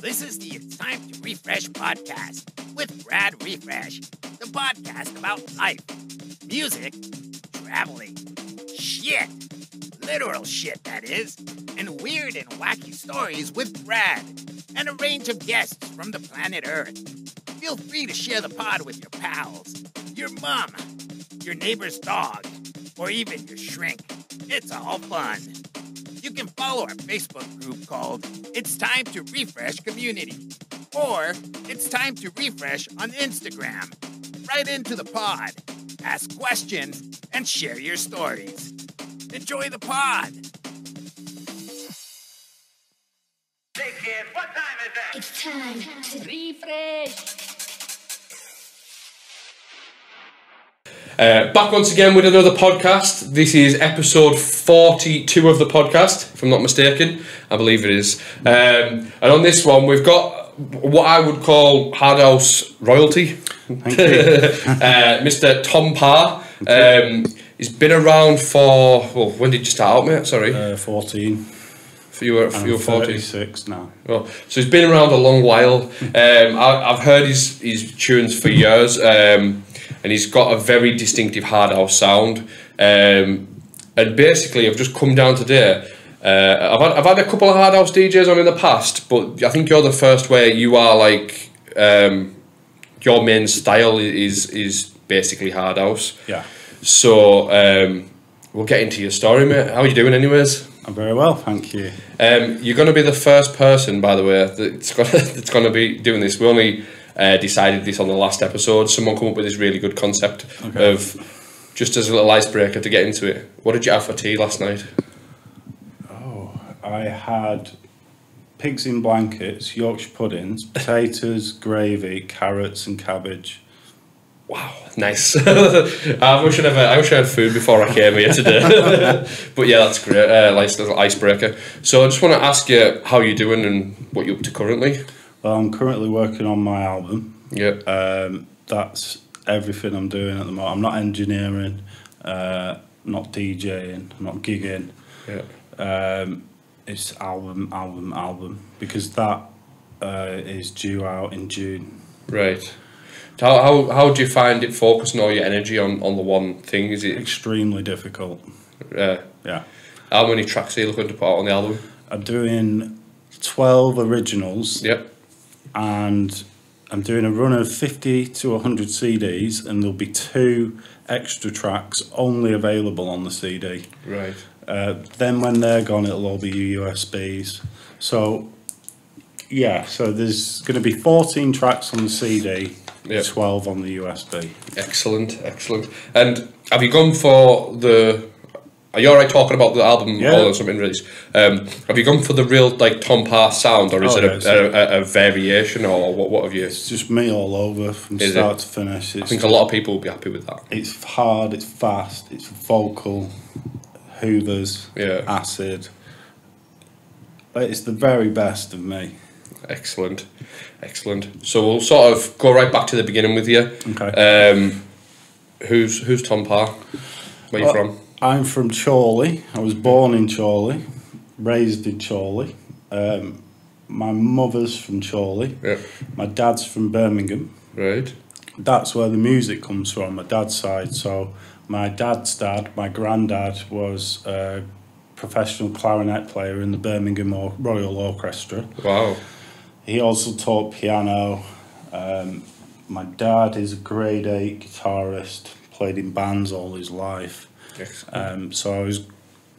This is the It's Time to Refresh podcast with Brad Refresh, the podcast about life, music, traveling, shit, literal shit that is, and weird and wacky stories with Brad and a range of guests from the planet Earth. Feel free to share the pod with your pals, your mom, your neighbor's dog, or even your shrink. It's all fun. You can follow our Facebook group called It's Time to Refresh Community, or It's Time to Refresh on Instagram. Write into the pod, ask questions, and share your stories. Enjoy the pod. Hey kid, what time is that? It's time to refresh. Back once again with another podcast. This is episode 42 of the podcast, if I'm not mistaken. I believe it is. And on this one, we've got what I would call Hard House royalty. Thank you. Mr. Tom Parr. He's been around for... Well, when did you start out, mate? Sorry. 14. You were 46 now. Oh, so he's been around a long while. I've heard his tunes for years. And he's got a very distinctive hard house sound. And basically, I've just come down today. I've had a couple of hard house DJs on in the past, but I think you're the first where you are like, your main style is basically hard house. Yeah. So we'll get into your story, mate. How are you doing anyways? I'm very well, thank you. You're going to be the first person, by the way, that's going to be doing this. We only... decided this on the last episode. Someone come up with this really good concept of just as a little icebreaker to get into it. What did you have for tea last night? Oh, I had pigs in blankets, Yorkshire puddings, potatoes, gravy, carrots, and cabbage. Wow, nice. I wish I had food before I came here today. But yeah, that's great. Nice little icebreaker. So I just want to ask you how you're doing and what you're up to currently. Well, I'm currently working on my album. Yep. That's everything I'm doing at the moment. I'm not engineering, not DJing, I'm not gigging. Yep. It's album, because that is due out in June. Right. How do you find it focusing all your energy on the one thing? Is it extremely difficult? Yeah. How many tracks are you looking to put out on the album? I'm doing 12 originals. Yep. And I'm doing a run of 50 to 100 CDs, and there'll be 2 extra tracks only available on the CD. Right. Then when they're gone, it'll all be USBs. So, yeah, so there's going to be 14 tracks on the CD, yep. 12 on the USB. Excellent, excellent. And have you gone for the... Are you alright talking about the album or something released? Have you gone for the real like Tom Parr sound, or is it a variation, or what have you? It's just me all over from start to finish. I think a lot of people will be happy with that. It's hard, it's fast, it's vocal, hoovers, acid. It's the very best of me. Excellent, excellent. So we'll sort of go right back to the beginning with you. Okay. Who's Tom Parr? Where are you from? I'm from Chorley. I was born in Chorley, raised in Chorley. My mother's from Chorley. Yeah. My dad's from Birmingham. Right. That's where the music comes from, my dad's side. So my dad's dad, my granddad, was a professional clarinet player in the Birmingham Royal Orchestra. Wow. He also taught piano. My dad is a grade 8 guitarist, played in bands all his life. So I was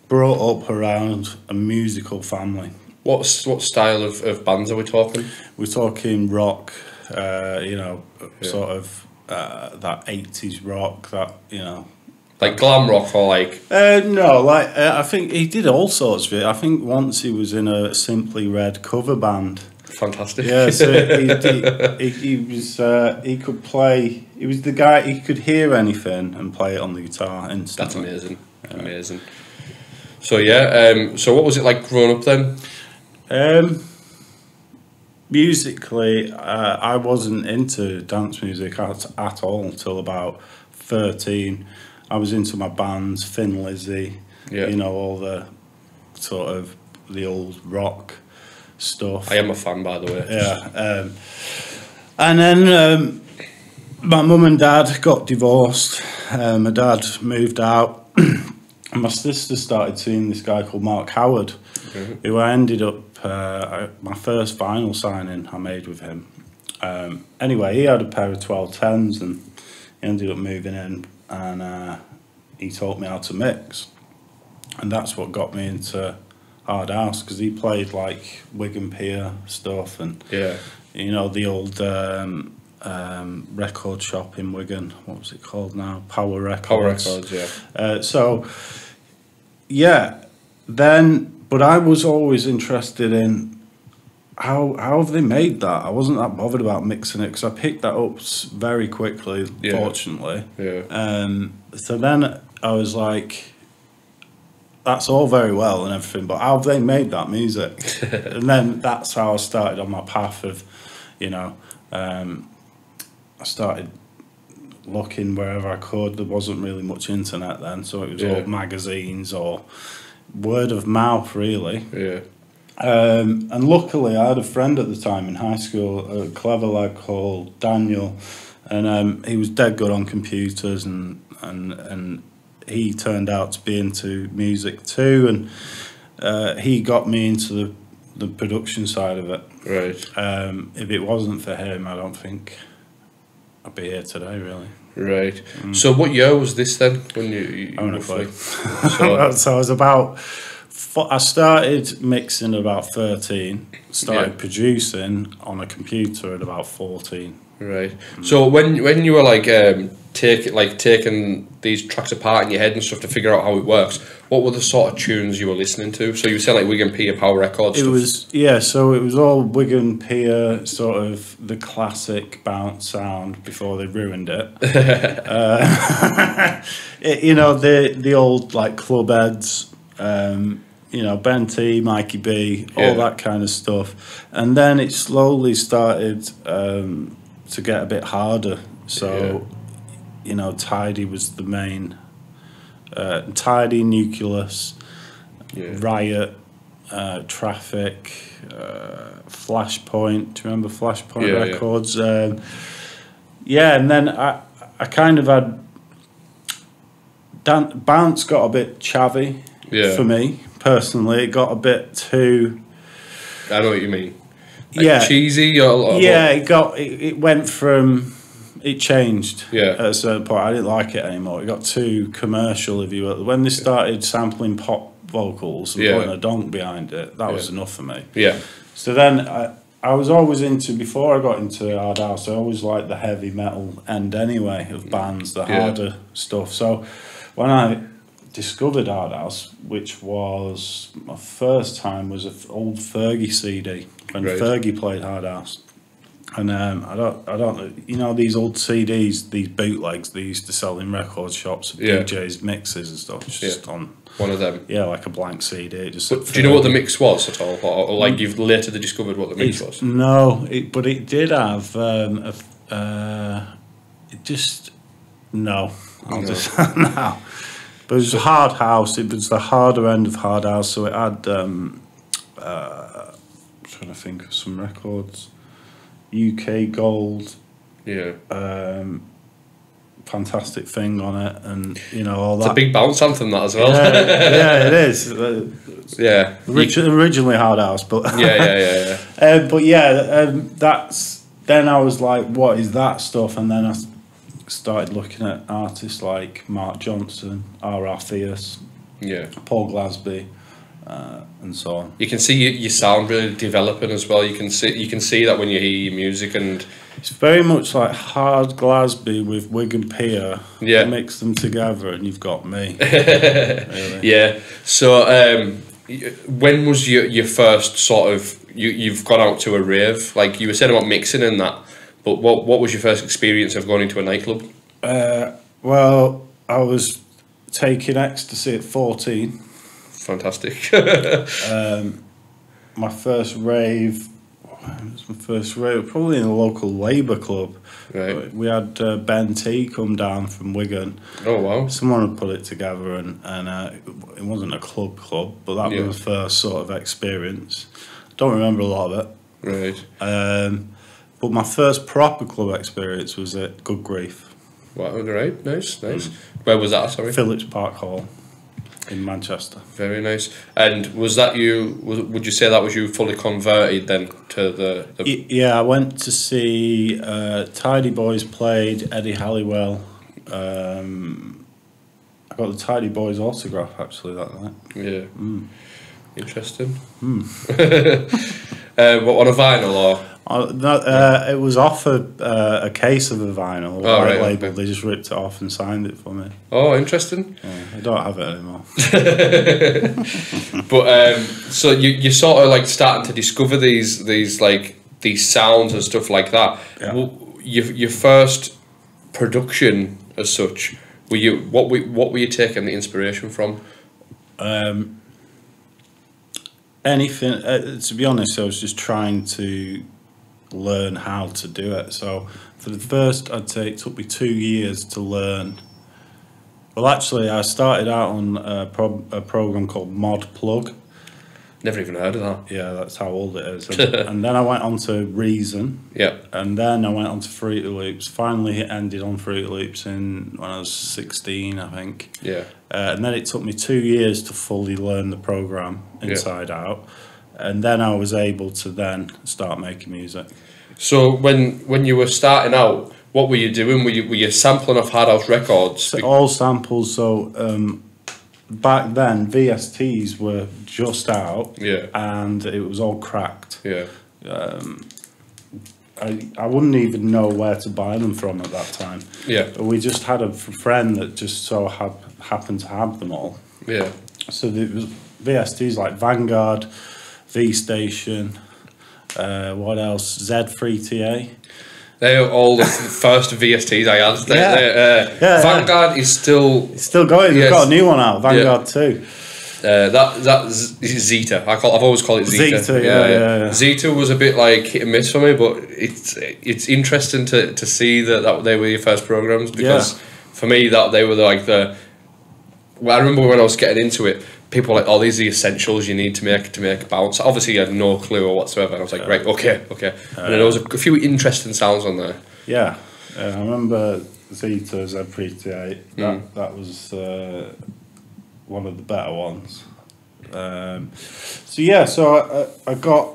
brought up around a musical family. What style of bands are we talking? We're talking rock, sort of that 80s rock, that, you know. Like glam rock or like? No, like I think he did all sorts of it. I think once he was in a Simply Red cover band. Fantastic. Yeah, so he could play. He was the guy. He could hear anything and play it on the guitar instantly. That's amazing. Yeah. Amazing. So yeah. So what was it like growing up then? Musically, I wasn't into dance music at all until about 13. I was into my bands, Thin Lizzy. Yeah. You know, all the sort of the old rock. stuff. I am a fan, by the way. Yeah. And then my mum and dad got divorced. My dad moved out. And my sister started seeing this guy called Mark Howard, who I ended up, my first vinyl signing I made with him. Anyway, he had a pair of 1210s and he ended up moving in, and he taught me how to mix. And that's what got me into hard house, because he played like Wigan Pier stuff and, you know, the old record shop in Wigan. What was it called now? Power Records. Power Records, yeah. So, yeah, then, but I was always interested in how have they made that? I wasn't that bothered about mixing it because I picked that up very quickly, fortunately. Yeah. So then I was like, that's all very well and everything, but how have they made that music? And then that's how I started on my path of, you know, I started looking wherever I could. There wasn't really much internet then, so it was all magazines or word of mouth, really. Yeah. And luckily, I had a friend at the time in high school, a clever lad called Daniel, and he was dead good on computers, and he turned out to be into music too, and he got me into the production side of it. Right. If it wasn't for him, I don't think I'd be here today, really. Right. So what year was this then? When you roughly? So, so I was about, I started mixing about 13, started producing on a computer at about 14. Right. So when you were like taking these tracks apart in your head and stuff to figure out how it works, what were the sort of tunes you were listening to? So you said like Wigan Pier, Power Records. It was so it was all Wigan Pier, sort of the classic bounce sound before they ruined it. You know, the old like club heads, you know, Ben T, Mikey B, all that kind of stuff, and then it slowly started to get a bit harder. So you know, Tidy was the main, Tidy, Nucleus, Riot, Traffic, Flashpoint. Do you remember Flashpoint Records? Yeah. And then I kind of had, bounce got a bit chavvy for me personally. It got a bit too, I know what you mean, like cheesy or it got, it went from, it changed at a certain point. I didn't like it anymore. It got too commercial. If you were, when they started sampling pop vocals and putting a donk behind it, that was enough for me. So then I was always into, before I got into hard house, I always liked the heavy metal end anyway of bands, the harder stuff. So when I discovered hard house, which was my first time, was an old Fergie CD when Fergie played hard house. And I don't, you know, these old CDs, these bootlegs they used to sell in record shops, DJs, mixes and stuff. Just on one of them. Yeah, like a blank CD. Just. But do you know what the mix was at all, or like you've later discovered what the mix was? No, but it did have it just But it was hard house. It was the harder end of hard house, so it had. I'm trying to think of some records. UK Gold, fantastic thing on it, and you know all that. It's a big bounce anthem, that as well. Yeah, it is. Originally hard house, but but that's then I was like, what is that stuff? And then I started looking at artists like Mark Johnson, R.R. Theus, Paul Glasby. And so on. You can see your sound really developing as well. You can see that when you hear your music, and it's very much like hard Glasby with Wigan Pier. Yeah, you mix them together, and you've got me. Really. Yeah. So, when was your first sort of you've gone out to a rave? Like you were saying about mixing and that, but what was your first experience of going into a nightclub? Well, I was taking ecstasy at 14. Fantastic. My first rave, probably in a local Labour club. Right. We had Ben T come down from Wigan. Oh wow! Someone had put it together, and it wasn't a club, but that was the first sort of experience. Don't remember a lot of it. Right. But my first proper club experience was at Good Grief. Wow, right, nice, nice. Where was that, sorry? Phillips Park Hall in Manchester. Very nice. And was that you, would you say that was you fully converted then to the... Yeah, I went to see Tidy Boys played Eddie Halliwell. I got the Tidy Boys autograph actually that night. Yeah. Mm. Interesting. Mm. What, on a vinyl or...? It was off a case of a vinyl, oh, right, label. Okay. They just ripped it off and signed it for me. Oh, interesting. Yeah, I don't have it anymore. But so you're sort of like starting to discover these sounds and stuff like that. Yeah. Well, your first production as such, what were you taking the inspiration from? Anything. To be honest, I was just trying to learn how to do it. So for the first, I'd say it took me 2 years to learn. Well, actually, I started out on a program called Mod Plug. Never even heard of that. Yeah, that's how old it is. And then I went on to Reason. Yeah. And then I went on to Fruity Loops. Finally, it ended on Fruity Loops when I was 16, I think. Yeah. And then it took me 2 years to fully learn the program inside out. And then I was able to then start making music. So when you were starting out, what were you doing? Were you sampling off Hard House Records? So all samples. So back then VSTs were just out. Yeah. And it was all cracked. Yeah. I wouldn't even know where to buy them from at that time. Yeah. We just had a friend that just happened to have them all. Yeah. So there was VSTs like Vanguard, V Station, what else? Z3TA. They're all the first VSTs I had. Vanguard is still... It's still going. They've got a new one out, Vanguard 2. That Z3TA. I've always called it Z3TA. Z3TA, Z3TA was a bit like hit and miss for me, but it's interesting to see that they were your first programs, because for me they were like the... Well, I remember when I was getting into it, people were like, oh, these are the essentials you need to make a bounce. Obviously, I had no clue whatsoever. And I was like, right, okay. And there was a few interesting sounds on there. Yeah. I remember Z3TA, Z3TA. That was one of the better ones. So I got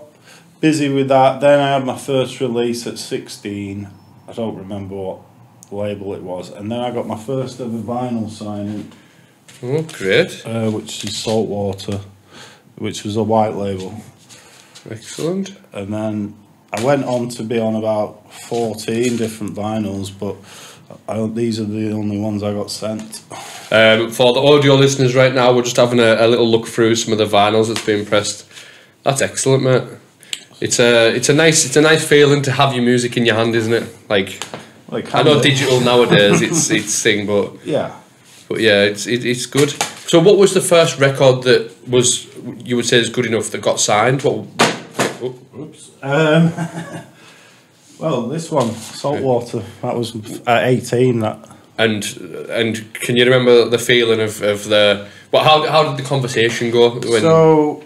busy with that. Then I had my first release at 16. I don't remember what label it was. And then I got my first ever vinyl signing. Oh, great. Which is Saltwater, which was a white label. Excellent. And then I went on to be on about 14 different vinyls, but these are the only ones I got sent. For the audio listeners right now, we're just having a little look through some of the vinyls that's been pressed. That's excellent, mate. It's a nice feeling to have your music in your hand, isn't it? Like I know digital nowadays it's thing, but yeah. But yeah, it's good. So what was the first record that was, you would say, is good enough that got signed? Oops. Well, this one, Saltwater. That was at 18. That. And can you remember the feeling of the? Well, how did the conversation go? So,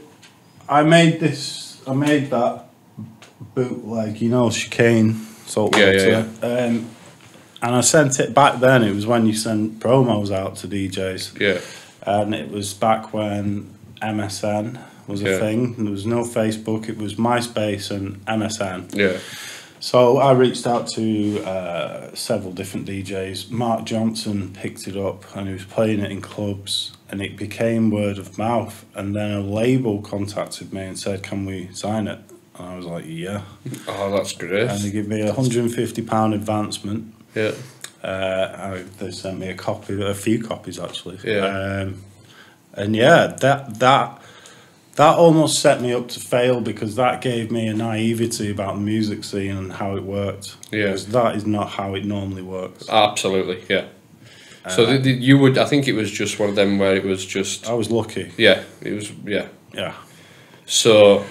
I made that bootleg, chicane Saltwater. Yeah. And I sent it back then. It was when you sent promos out to DJs. Yeah. And it was back when MSN was a thing. There was no Facebook. It was MySpace and MSN. Yeah. So I reached out to several different DJs. Mark Johnson picked it up and he was playing it in clubs. And it became word of mouth. And then a label contacted me and said, can we sign it? And I was like, yeah. Oh, that's great. And they gave me a £150 advancement. Yeah, they sent me a few copies actually. Yeah, and yeah, that almost set me up to fail, because that gave me a naivety about the music scene and how it worked. Yeah, because that is not how it normally works. Absolutely, yeah. So you would, I think it was just one of them where it was just. I was lucky. Yeah, it was. Yeah. Yeah. So.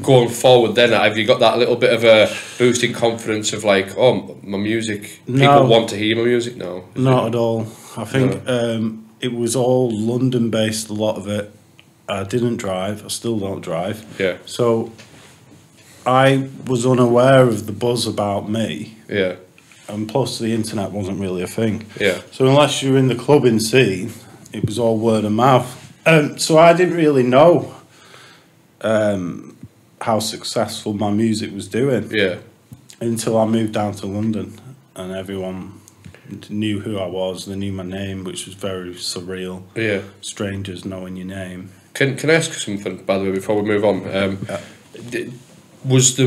Going forward then, have you got that little bit of a boosting confidence of like, oh, my music, people want to hear my music? No, not at all. I think it was all London based, a lot of it. I didn't drive, I still don't drive. Yeah. So I was unaware of the buzz about me. Yeah. And plus the internet wasn't really a thing. Yeah. So unless you're in the clubbing scene, it was all word of mouth. So I didn't really know how successful my music was doing. Yeah. Until I moved down to London and everyone knew who I was. They knew my name, which was very surreal. Yeah. Strangers knowing your name. Can I ask something, by the way, before we move on? Yeah. Was the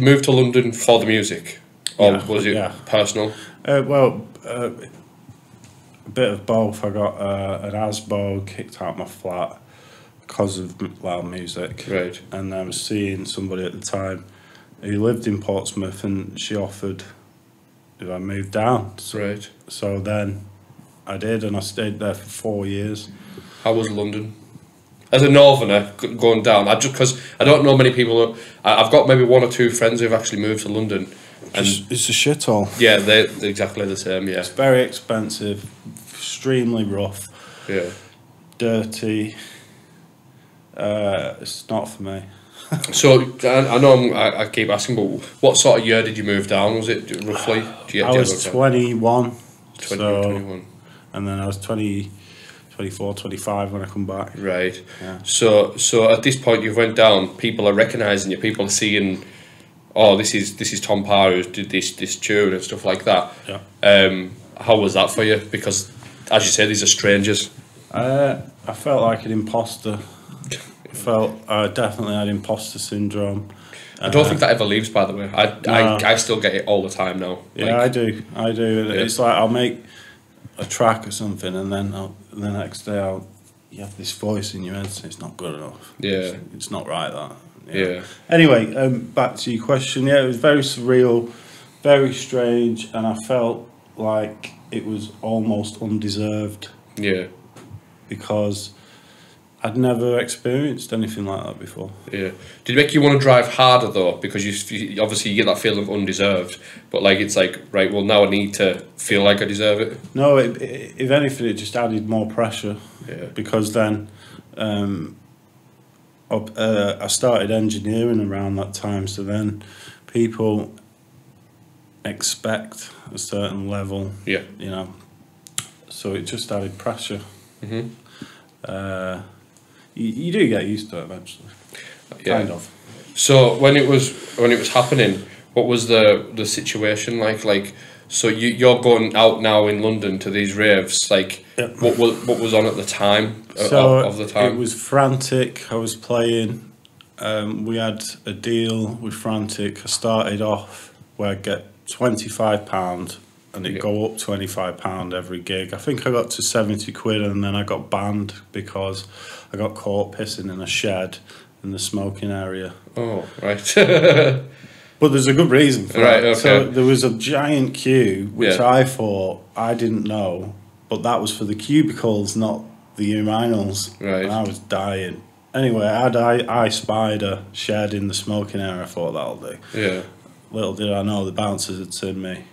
move to London for the music? Or was it personal? Well, a bit of both. I got an ASBO, kicked out my flat because of loud music. Right. And I was seeing somebody at the time who lived in Portsmouth, and she offered if I moved down. So, right. So then I did, and I stayed there for 4 years. How was London? As a northerner going down, I just because I don't know many people. I've got maybe one or two friends who've actually moved to London, and it's a shithole. Yeah, they're exactly the same. Yeah, it's very expensive, extremely rough. Yeah, dirty. It's not for me. So I know I keep asking, but what sort of year did you move down? Was it roughly? I was 21. 21. And then I was 24, 25 when I come back. Right. Yeah. So at this point you've went down, people are recognising you, people are seeing, oh, this is Tom Parr who did this tune and stuff like that. Yeah. How was that for you? Because as you say, these are strangers. I felt like an imposter. I felt I definitely had imposter syndrome. I don't think that ever leaves, by the way. I still get it all the time now. Yeah, like, I do. Yeah. It's like I'll make a track or something, and then the next day you have this voice in your head saying it's not good enough. Yeah, it's not right, that. Yeah. Yeah. Anyway, back to your question. Yeah, it was very surreal, very strange, and I felt like it was almost undeserved. Yeah, because I'd never experienced anything like that before. Yeah. Did it make you want to drive harder though? Because you obviously you get that feeling of undeserved, but like it's like, right, well now I need to feel like I deserve it. No, if anything, it just added more pressure. Yeah. Because then I started engineering around that time, so then people expect a certain level. Yeah. You know, so it just added pressure. Mm-hmm. You do get used to it eventually, kind of. So when it was happening, what was the situation like? Like, so you're going out now in London to these raves. Like, yep. what was on at the time? So of the time, it was Frantic. I was playing. We had a deal with Frantic. I started off where I'd get £25. And it'd go up £25 every gig. I think I got to 70 quid, and then I got banned because I got caught pissing in a shed in the smoking area. Oh, right. But there's a good reason for that. Okay. So there was a giant queue, which I thought, I didn't know, but that was for the cubicles, not the urinals. Right. And I was dying. Anyway, I spied a shed in the smoking area. I thought, that'll do. Yeah. Little did I know, the bouncers had seen me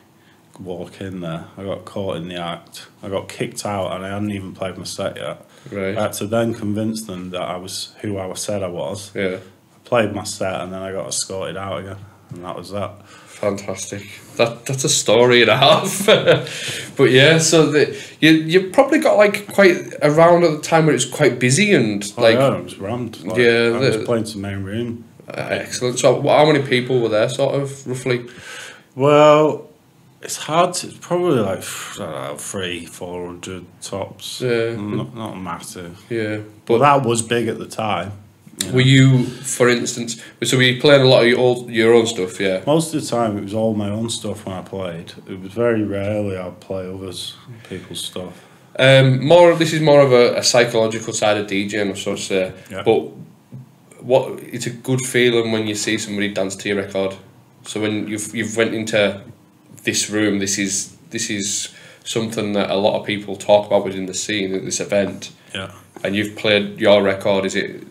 walk in there. I got caught in the act. I got kicked out, and I hadn't even played my set yet. Right. I had to then convince them that I was who I said I was. Yeah. I played my set, and then I got escorted out again, and that was that. Fantastic. That's a story and a half. But yeah, so you probably got like quite around at the time where it was quite busy and like. Oh yeah, it was rammed. Like, yeah. I was playing to the main room. Excellent. So how many people were there, sort of roughly? Well, it's hard to, it's probably like, I don't know, 300-400 tops. Yeah. Not massive. Yeah. But that was big at the time. You know. Were you, for instance, so were you playing a lot of your own stuff, yeah? Most of the time it was all my own stuff when I played. It was very rarely I'd play people's stuff. This is more of a psychological side of DJing, I should say. Yeah. But it's a good feeling when you see somebody dance to your record. So when you've went into this room, this is something that a lot of people talk about within the scene at this event. Yeah. And you've played your record. Is it?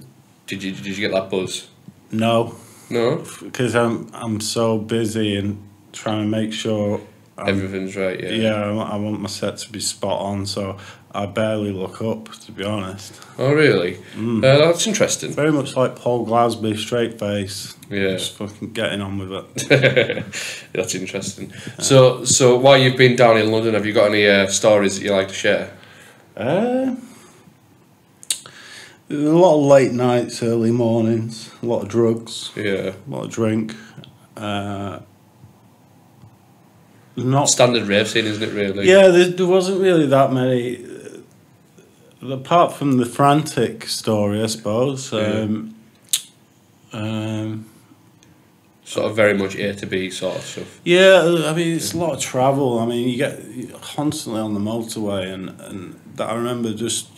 Did you get that buzz? No. Because I'm so busy and trying to make sure everything's right. Yeah. Yeah. I want my set to be spot on. So I barely look up, to be honest. Oh, really? Mm. That's interesting. Very much like Paul Glasby, straight face. Yeah. Just fucking getting on with it. That's interesting. Yeah. So while you've been down in London, have you got any stories that you like to share? A lot of late nights, early mornings, a lot of drugs. Yeah. A lot of drink. Not standard rave scene, isn't it, really? Yeah, there wasn't really that many, apart from the Frantic story, I suppose. Yeah. Sort of very much A to B sort of stuff. Yeah, I mean, it's a lot of travel. I mean, you're constantly on the motorway, and that I remember just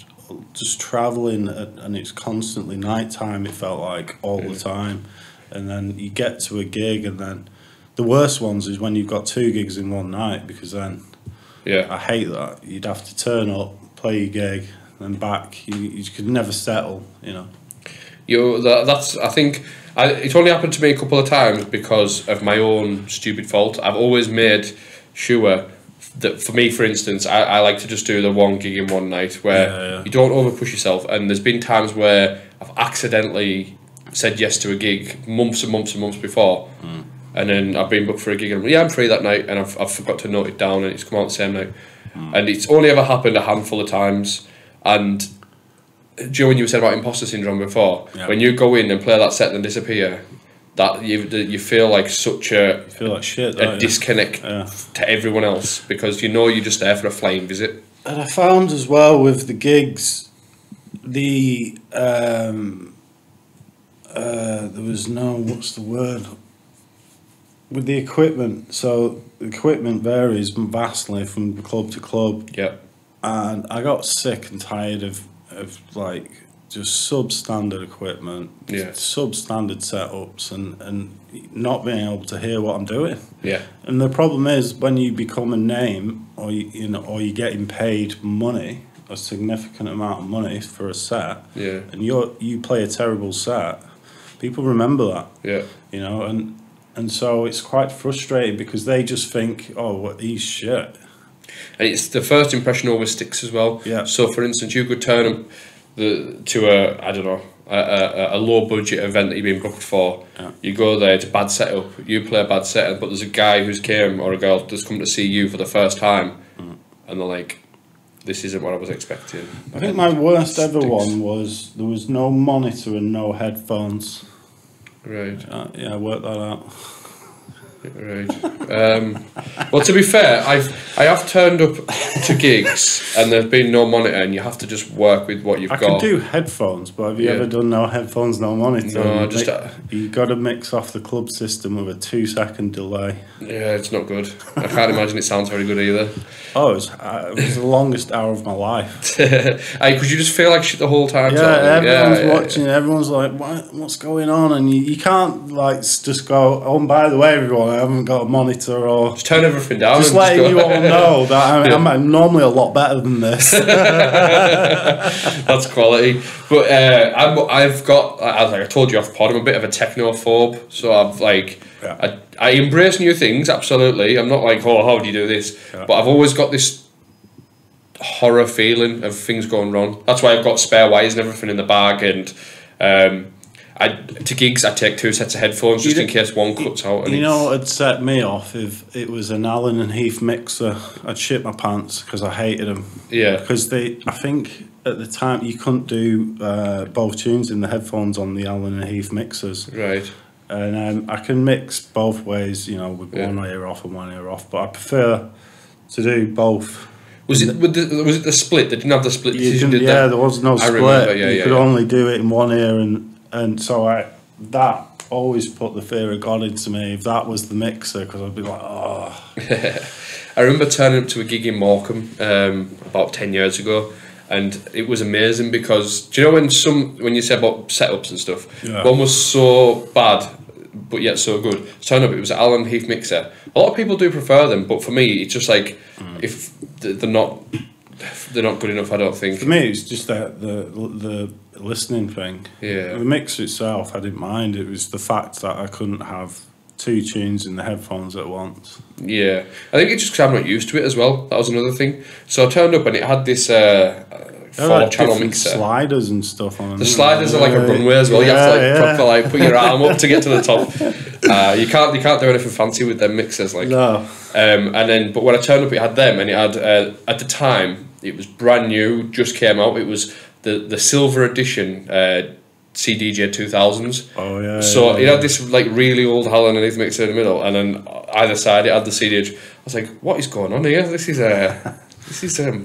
travelling, and it's constantly night time, it felt like, all the time. And then you get to a gig, and then... The worst ones is when you've got 2 gigs in one night, because then, yeah, I hate that. You'd have to turn up, play your gig, then back. You could never settle, you know. It's only happened to me a couple of times because of my own stupid fault. I've always made sure that, for me, for instance, I like to just do the 1 gig in one night where you don't overpush yourself. And there's been times where I've accidentally said yes to a gig months and months and months before. Mm. And then I've been booked for a gig and I'm free that night, and I've forgot to note it down, and it's come out the same night. Mm. And it's only ever happened a handful of times. And Joe, when you said about imposter syndrome before, when you go in and play that set and disappear, that you feel like such you feel like shit, a disconnect to everyone else, because you know you're just there for a flying visit. And I found as well with the gigs, there was no, what's the word? With the equipment, so the equipment varies vastly from club to club. Yeah. And I got sick and tired of like just substandard equipment, substandard setups, and not being able to hear what I'm doing. Yeah. And the problem is when you become a name, or you're getting paid money, a significant amount of money for a set. Yeah. And you play a terrible set, people remember that. Yeah. You know, and so it's quite frustrating because they just think, oh, what, he's shit. And it's the first impression always sticks as well. Yeah. So, for instance, you could turn up to I don't know, a low-budget event that you've been booked for. Yeah. You go there, it's a bad setup. You play a bad setup, but there's a guy who's came, or a girl that's come to see you for the first time. Mm. And they're like, this isn't what I was expecting. I think my worst ever one was there was no monitor and no headphones. Right. Yeah, I worked that out. Right. Well, to be fair, I have turned up to gigs and there's been no monitor, and you have to just work with what you've got. I can do headphones, but have you ever done no headphones, no monitor? No, you got to mix off the club system with a 2-second delay. Yeah, it's not good. I can't imagine it sounds very good either. Oh, it was the longest hour of my life. Because you just feel like shit the whole time. Yeah, everyone's watching. Yeah. Everyone's like, "What's going on?" And you can't like just go, "Oh, and by the way, everyone, I haven't got a monitor," or just turn everything down. Just letting you all know that I'm normally a lot better than this. That's quality. But I've got, as I told you off pod, I'm a bit of a technophobe, so I've like I embrace new things. Absolutely, I'm not like, oh, how do you do this? Yeah. But I've always got this horror feeling of things going wrong. That's why I've got spare wires and everything in the bag, and. To gigs, I take 2 sets of headphones just in case one cuts out. And you know what would set me off if it was an Allen and Heath mixer? I'd shit my pants because I hated them. Yeah. Because I think at the time you couldn't do both tunes in the headphones on the Allen and Heath mixers. Right. And I can mix both ways, you know, with one ear off and one ear off, but I prefer to do both. Was it the split? They didn't have the split decision, did they? Yeah, there was no split. I remember, you could only do it in one ear and so that always put the fear of God into me if that was the mixer, because I'd be like, oh. I remember turning up to a gig in Morecambe about 10 years ago, and it was amazing because, do you know when you say about setups and stuff, one was so bad but yet so good. Turn up, it was an Allen Heath mixer. A lot of people do prefer them, but for me it's just like, if they're not good enough, I don't think. For me it's just that the listening thing. Yeah. The mix itself I didn't mind, it was the fact that I couldn't have two tunes in the headphones at once. Yeah, I think it's just because I'm not used to it as well. That was another thing. So I turned up and it had this 4-channel mixer. Sliders and stuff on them. The sliders are like a runway as well. You have to properly put your arm up to get to the top. You can't do anything fancy with them mixers, like. No. And then, but when I turned up, it had them, and it had at the time it was brand new, just came out. It was the silver edition. CDJ 2000s. Oh yeah. So it had this like really old Allen and Heath mixer in the middle, and then either side it had the CDJ. I was like, what is going on here? This is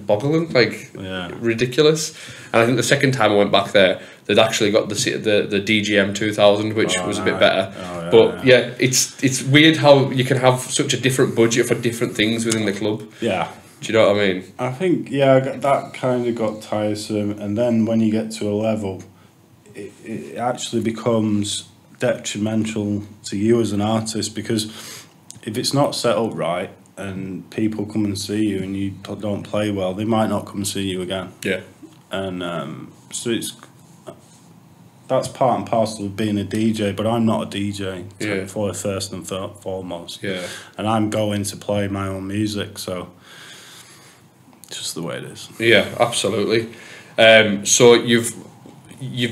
boggling, like ridiculous. And I think the second time I went back there, they'd actually got the DGM 2000, which was a bit better. Oh, yeah, but yeah, it's weird how you can have such a different budget for different things within the club. Yeah. Do you know what I mean? I think that kind of got tiresome, and then when you get to a level, it actually becomes detrimental to you as an artist, because if it's not set up right and people come and see you and you don't play well, they might not come and see you again. Yeah. And so that's part and parcel of being a DJ, but I'm not a DJ for first and foremost. Yeah. And I'm going to play my own music, so it's just the way it is. Yeah, absolutely. So you've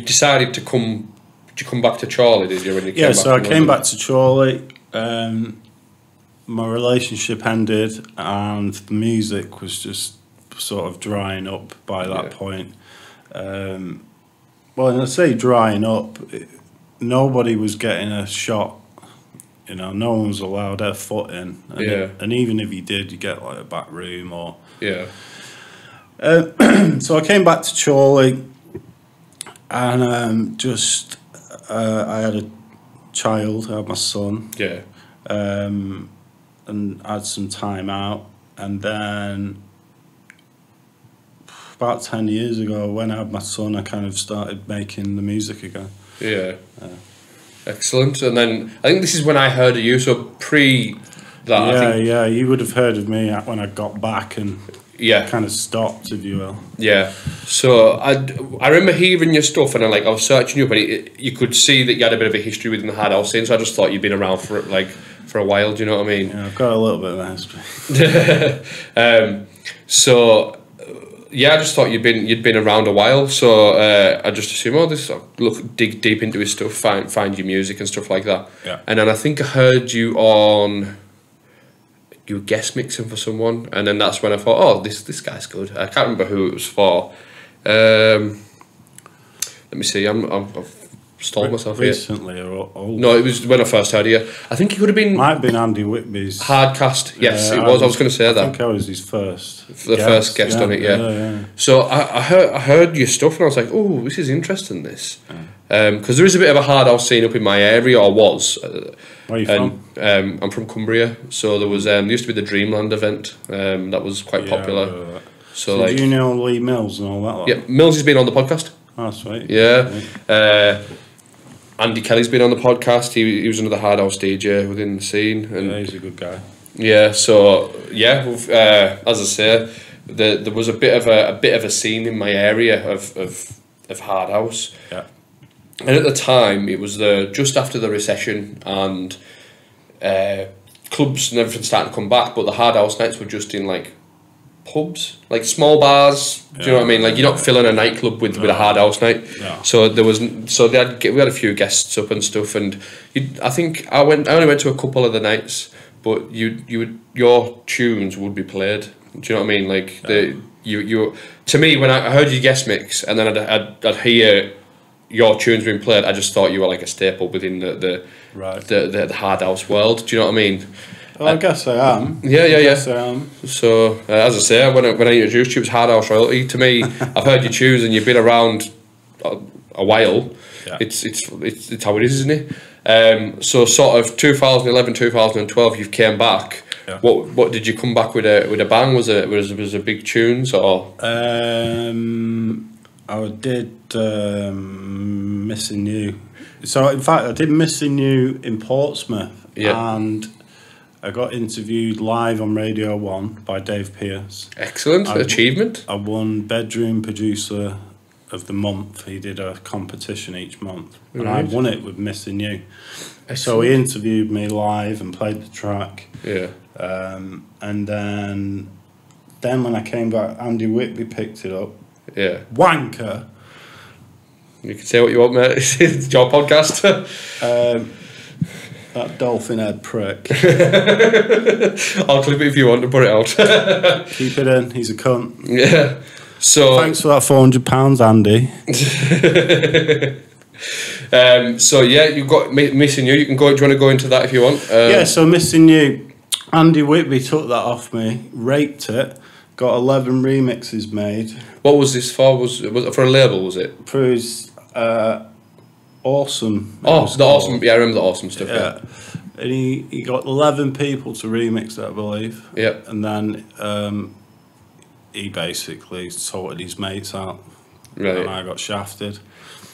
decided to come. Did you come back to Chorley? Did you? When you came back, so I came back to Chorley. My relationship ended, and the music was just sort of drying up by that point. Well, and I say drying up, nobody was getting a shot. You know, no one was allowed their foot in. And and even if you did, you get like a back room or so I came back to Chorley. And I had a child, I had my son. Yeah. And I had some time out. And then about 10 years ago, when I had my son, I kind of started making the music again. Yeah. Excellent. And then I think this is when I heard of you, so pre that. Yeah, you would have heard of me when I got back and... Yeah, kind of stopped, if you will. Yeah. So I remember hearing your stuff, and I was searching you, but you could see that you had a bit of a history within the hard house scene. So I just thought you'd been around for a while. Do you know what I mean? Yeah, I've got a little bit of that history. I just thought you'd been around a while. So I just assumed, dig deep into his stuff, find your music and stuff like that. Yeah. And then I think I heard you on. You were guest mixing for someone, and then that's when I thought, oh, this guy's good. I can't remember who it was for. Let me see. I've stalled myself here. Recently or old? No, it was when I first heard you. I think it could have been... Might have been Andy Whitby's... Hardcast. Yes, it was. I was going to say that. I think I was his first. The first guest on it, yeah. So I heard your stuff, and I was like, oh, this is interesting, this. Because there is a bit of a hard house scene up in my area, or was. Where are you from? I'm from Cumbria, so there used to be the Dreamland event that was quite popular. So do you know Lee Mills and all that? Yeah, Mills has been on the podcast. Oh, sweet. Yeah. Andy Kelly's been on the podcast. He was another hard house DJ within the scene. And he's a good guy. Yeah. So as I say, there was a bit of a scene in my area of hard house. Yeah. And at the time, it was just after the recession, and clubs and everything started to come back, but the hard house nights were just in pubs, small bars. Do you know what I mean? You're not filling a nightclub with a hard house night. Yeah. So we had a few guests up and stuff, and I think I only went to a couple of the nights, but your tunes would be played. Do you know what I mean? To me, when I heard your guest mix, and then I'd hear your tunes being played, I just thought you were a staple within the hard house world. Do you know what I mean? Well, I guess I am. So as I say, when I introduced you, it was hard house royalty to me. I've heard your tunes, and you've been around a while. Yeah. It's how it is, isn't it? So sort of 2011, 2012, you've came back. Yeah. What did you come back with a bang? Was it big tunes or? I did Missing You. So in fact, I did Missing You in Portsmouth, and I got interviewed live on Radio 1 by Dave Pierce. Excellent achievement. I won Bedroom Producer of the month. He did a competition each month, and I won it with Missing You. Excellent. So he interviewed me live and played the track. Yeah. And then when I came back, Andy Whitby picked it up. Yeah. Wanker. You can say what you want, mate. It's your podcast. That dolphin head prick. I'll clip it if you want to put it out. Keep it in. He's a cunt. Yeah. So thanks for that £400, Andy. So yeah, you've got Missing You. You can go. Do you want to go into that if you want? Yeah. So Missing You. Andy Whitby took that off me. Raped it. Got 11 remixes made. What was this for? Was it for a label? Was it for his? Awesome. Oh, the Awesome. Yeah, I remember the Awesome stuff. Yeah. And he got 11 people to remix that, I believe. Yeah. And then he basically sorted his mates out. Right. And I got shafted.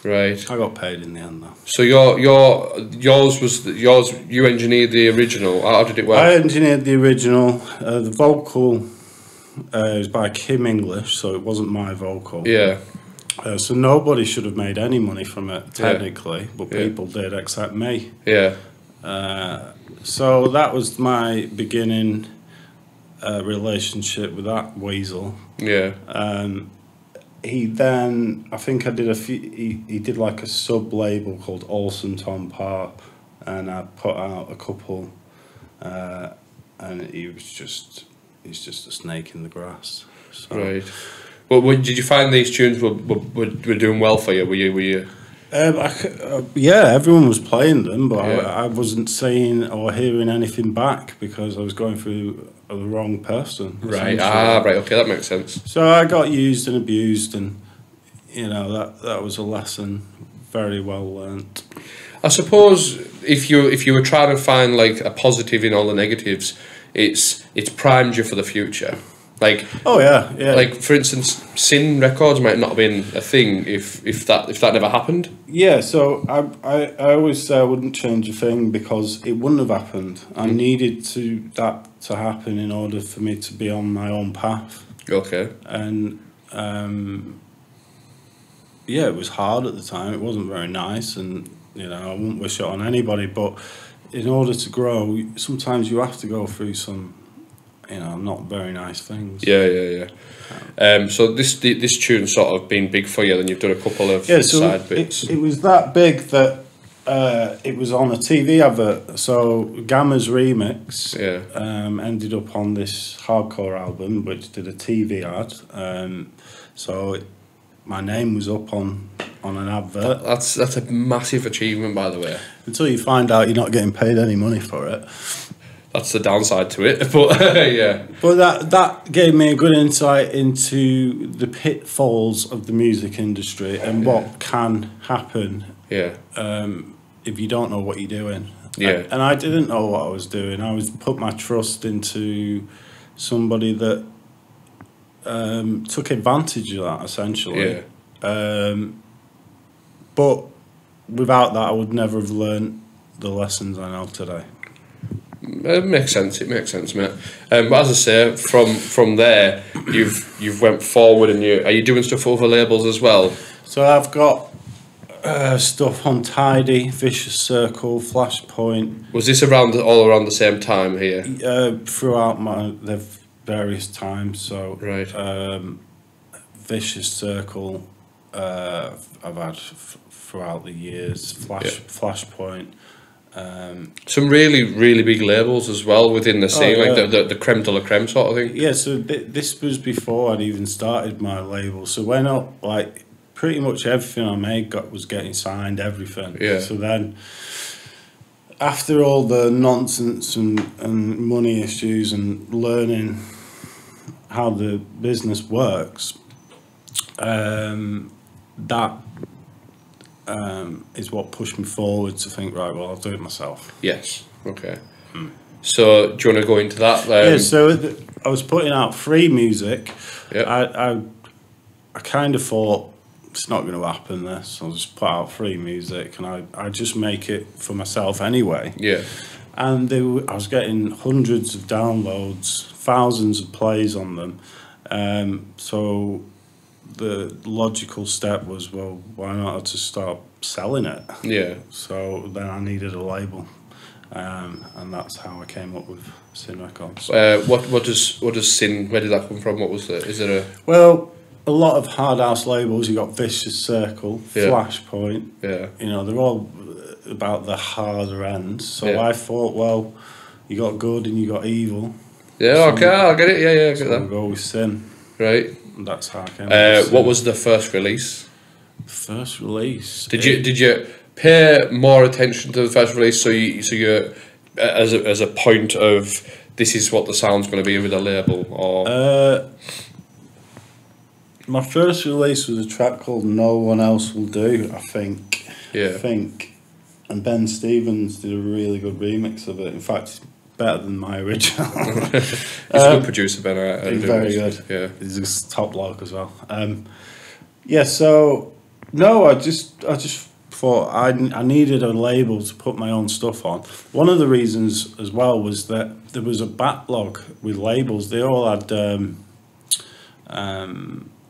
Right. I got paid in the end though. So yours. You engineered the original. How did it work? I engineered the original. The vocal is by Kim English, so it wasn't my vocal. Yeah. So nobody should have made any money from it, technically, yeah. But people did, except me. Yeah. So that was my beginning relationship with that weasel. Yeah. He then, I think I did a few, he did like a sub-label called Awesome Tom Parr, and I put out a couple, and he's just a snake in the grass. So. Right. But did you find these tunes were doing well for you? Were you? Yeah, everyone was playing them, but yeah. I wasn't seeing or hearing anything back because I was going through the wrong person. Right. Ah, right. Okay, that makes sense. So I got used and abused, and you know that was a lesson very well learnt. I suppose if you were trying to find like a positive in all the negatives, it's primed you for the future. Like oh yeah, yeah. Like for instance, Sin Records might not have been a thing if that never happened. Yeah, so I always say I wouldn't change a thing because it wouldn't have happened. I needed that to happen in order for me to be on my own path. Okay. And yeah, it was hard at the time. It wasn't very nice, and you know I wouldn't wish it on anybody. But in order to grow, sometimes you have to go through some. You know, not very nice things. Yeah, yeah, yeah. So this tune's sort of been big for you, then you've done a couple of side bits. It was that big that it was on a TV advert. So Gamma's remix ended up on this hardcore album, which did a TV ad. So my name was up on an advert. That's a massive achievement, by the way. Until you find out you're not getting paid any money for it. That's the downside to it, but yeah. But that gave me a good insight into the pitfalls of the music industry and what can happen. Yeah. If you don't know what you're doing. Yeah. And I didn't know what I was doing. I was put my trust into somebody that took advantage of that essentially. Yeah. But without that, I would never have learned the lessons I know today. It makes sense. It makes sense, mate. But as I say, from there, you've went forward, and are you doing stuff for other labels as well? So I've got stuff on Tidy, Vicious Circle, Flashpoint. Was this all around the same time here? Throughout the various times. So right. Vicious Circle, I've had throughout the years. Flashpoint. Some really, really big labels as well within the scene, like the creme de la creme sort of thing. Yeah, so this was before I'd even started my label. So when I, like, pretty much everything I made was getting signed, everything. Yeah. So then, after all the nonsense and money issues and learning how the business works, that... is what pushed me forward to think, right, well, I'll do it myself. Yes, okay. So do you want to go into that then? Yeah, so I was putting out free music. Yep. I kind of thought, it's not going to happen, this. I'll just put out free music, and I just make it for myself anyway. Yeah. And I was getting hundreds of downloads, thousands of plays on them. So the logical step was, well, why not just start selling it? Yeah. So then I needed a label, and that's how I came up with Sin Records. What does Sin? Where did that come from? What was it? Is there a? Well, a lot of hard house labels. You got Vicious Circle, yeah. Flashpoint. Yeah. You know, they're all about the harder end. So yeah. I thought, well, you got good and you got evil. Yeah. So okay, I get it. Yeah, yeah, I get so that. We'll go with Sin. Right. And that's how I came up with Sin. What was the first release? First release. Did you pay more attention to the first release? So you as a point of this is what the sound's going to be with a label, or. My first release was a track called No One Else Will Do, I think. Yeah. I think. And Ben Stevens did a really good remix of it. In fact, it's better than my original. He's a good producer, Ben. He's very good. Yeah. He's a top bloke as well. Yeah, so, no, I just thought I needed a label to put my own stuff on. One of the reasons as well was that there was a backlog with labels. They all had...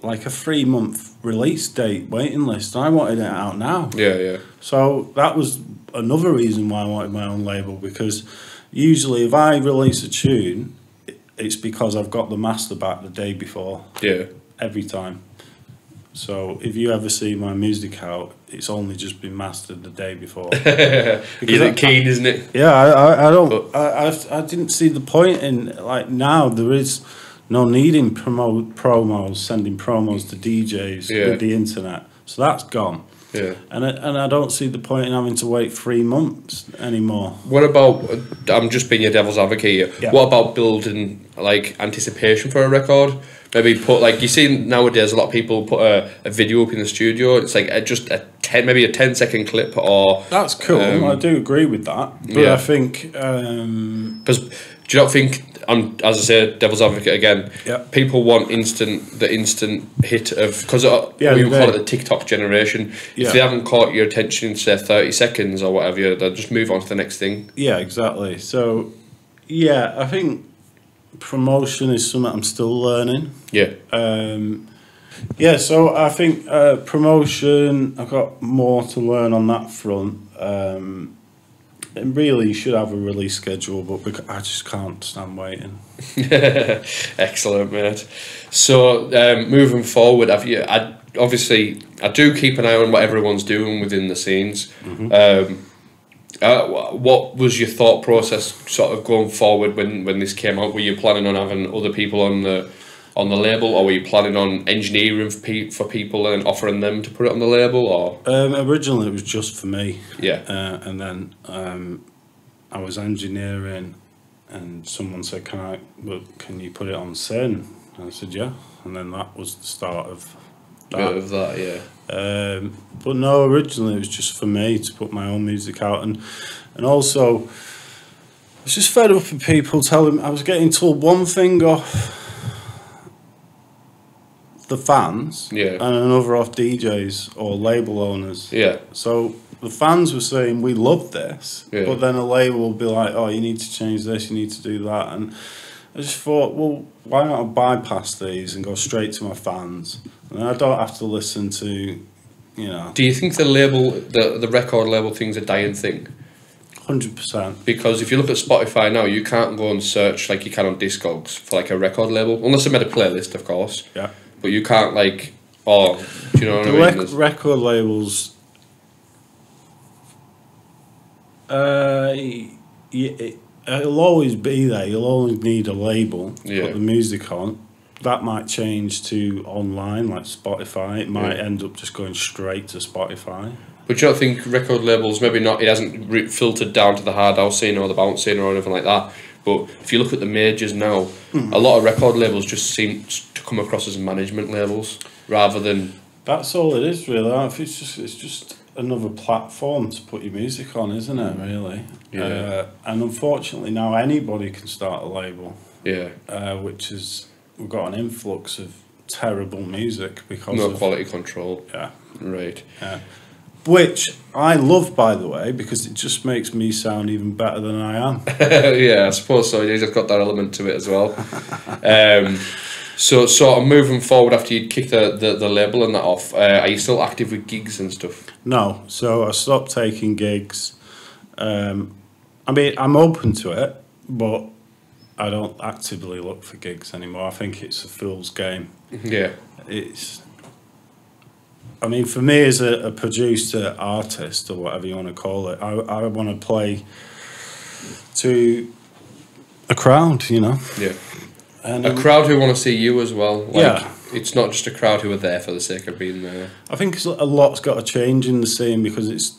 like a 3-month release date waiting list. I wanted it out now. Yeah, yeah. So that was another reason why I wanted my own label, because usually if I release a tune, it's because I've got the master back the day before. Yeah. Every time. So if you ever see my music out, it's only just been mastered the day before. You're keen, isn't it? Yeah, I didn't see the point in, like, now there is... no needing promos, sending promos to DJs, yeah, with the internet. So that's gone. Yeah. And I don't see the point in having to wait 3 months anymore. What about, I'm just being your devil's advocate here, yeah, what about building, like, anticipation for a record? Maybe put, like, you see nowadays a lot of people put a video up in the studio. It's like maybe a 10-second clip or... That's cool. I do agree with that. But yeah. I think... because do you not think... And as I say, devil's advocate again, yep, people want the instant hit of, because yeah, we call it the TikTok generation. Yeah. If they haven't caught your attention in, say, 30 seconds or whatever, they'll just move on to the next thing. Yeah, exactly. So, yeah, I think promotion is something I'm still learning. Yeah. Yeah, so I think promotion, I've got more to learn on that front. And really, you should have a release schedule, but I just can't stand waiting. Excellent, mate. So, moving forward, obviously I do keep an eye on what everyone's doing within the scenes. Mm-hmm. What was your thought process, sort of going forward when this came out? Were you planning on having other people on the label, or were you planning on engineering for people and offering them to put it on the label, or? Originally it was just for me. Yeah. And then I was engineering, and someone said, can you put it on Sin? And I said, yeah. And then that was the start of that. Bit of that, yeah. But no, originally it was just for me to put my own music out, and also I was just fed up with people telling me I was getting told one thing off the fans, yeah, and another off DJs or label owners. Yeah. So the fans were saying, we love this, yeah, but then a label will be like, oh, you need to change this, you need to do that. And I just thought, well, why not bypass these and go straight to my fans? And I don't have to listen to, you know. Do you think the label, the record label thing's a dying thing? 100%. Because if you look at Spotify now, you can't go and search like you can on Discogs for, like, a record label, unless they made a playlist, of course. Yeah. But you can't, like, oh, do you know what I mean? Record labels, it'll always be there. You'll always need a label to, yeah, put the music on. That might change to online, like Spotify. It might, yeah, end up just going straight to Spotify. But you don't think record labels, maybe not, it hasn't filtered down to the hard house scene or the bounce scene or anything like that. But if you look at the majors now, mm-hmm, a lot of record labels just seem to come across as management labels rather than. That's all it is, really. It's just another platform to put your music on, isn't it? Really. Yeah. And unfortunately, now anybody can start a label. Yeah. Which is, we've got an influx of terrible music because no quality control. Yeah. Right. Yeah. Which I love, by the way, because it just makes me sound even better than I am. Yeah, I suppose so. You've got that element to it as well. So sort of moving forward after you kicked the label and that off, are you still active with gigs and stuff? No, so I stopped taking gigs. I mean, I'm open to it, but I don't actively look for gigs anymore. I think it's a fool's game. Yeah. It's, I mean, for me as a producer, artist, or whatever you want to call it, I want to play to a crowd, you know? Yeah. And a crowd who want to see you as well. Like, yeah. It's not just a crowd who are there for the sake of being there. I think it's, a lot's got to change in the scene because it's,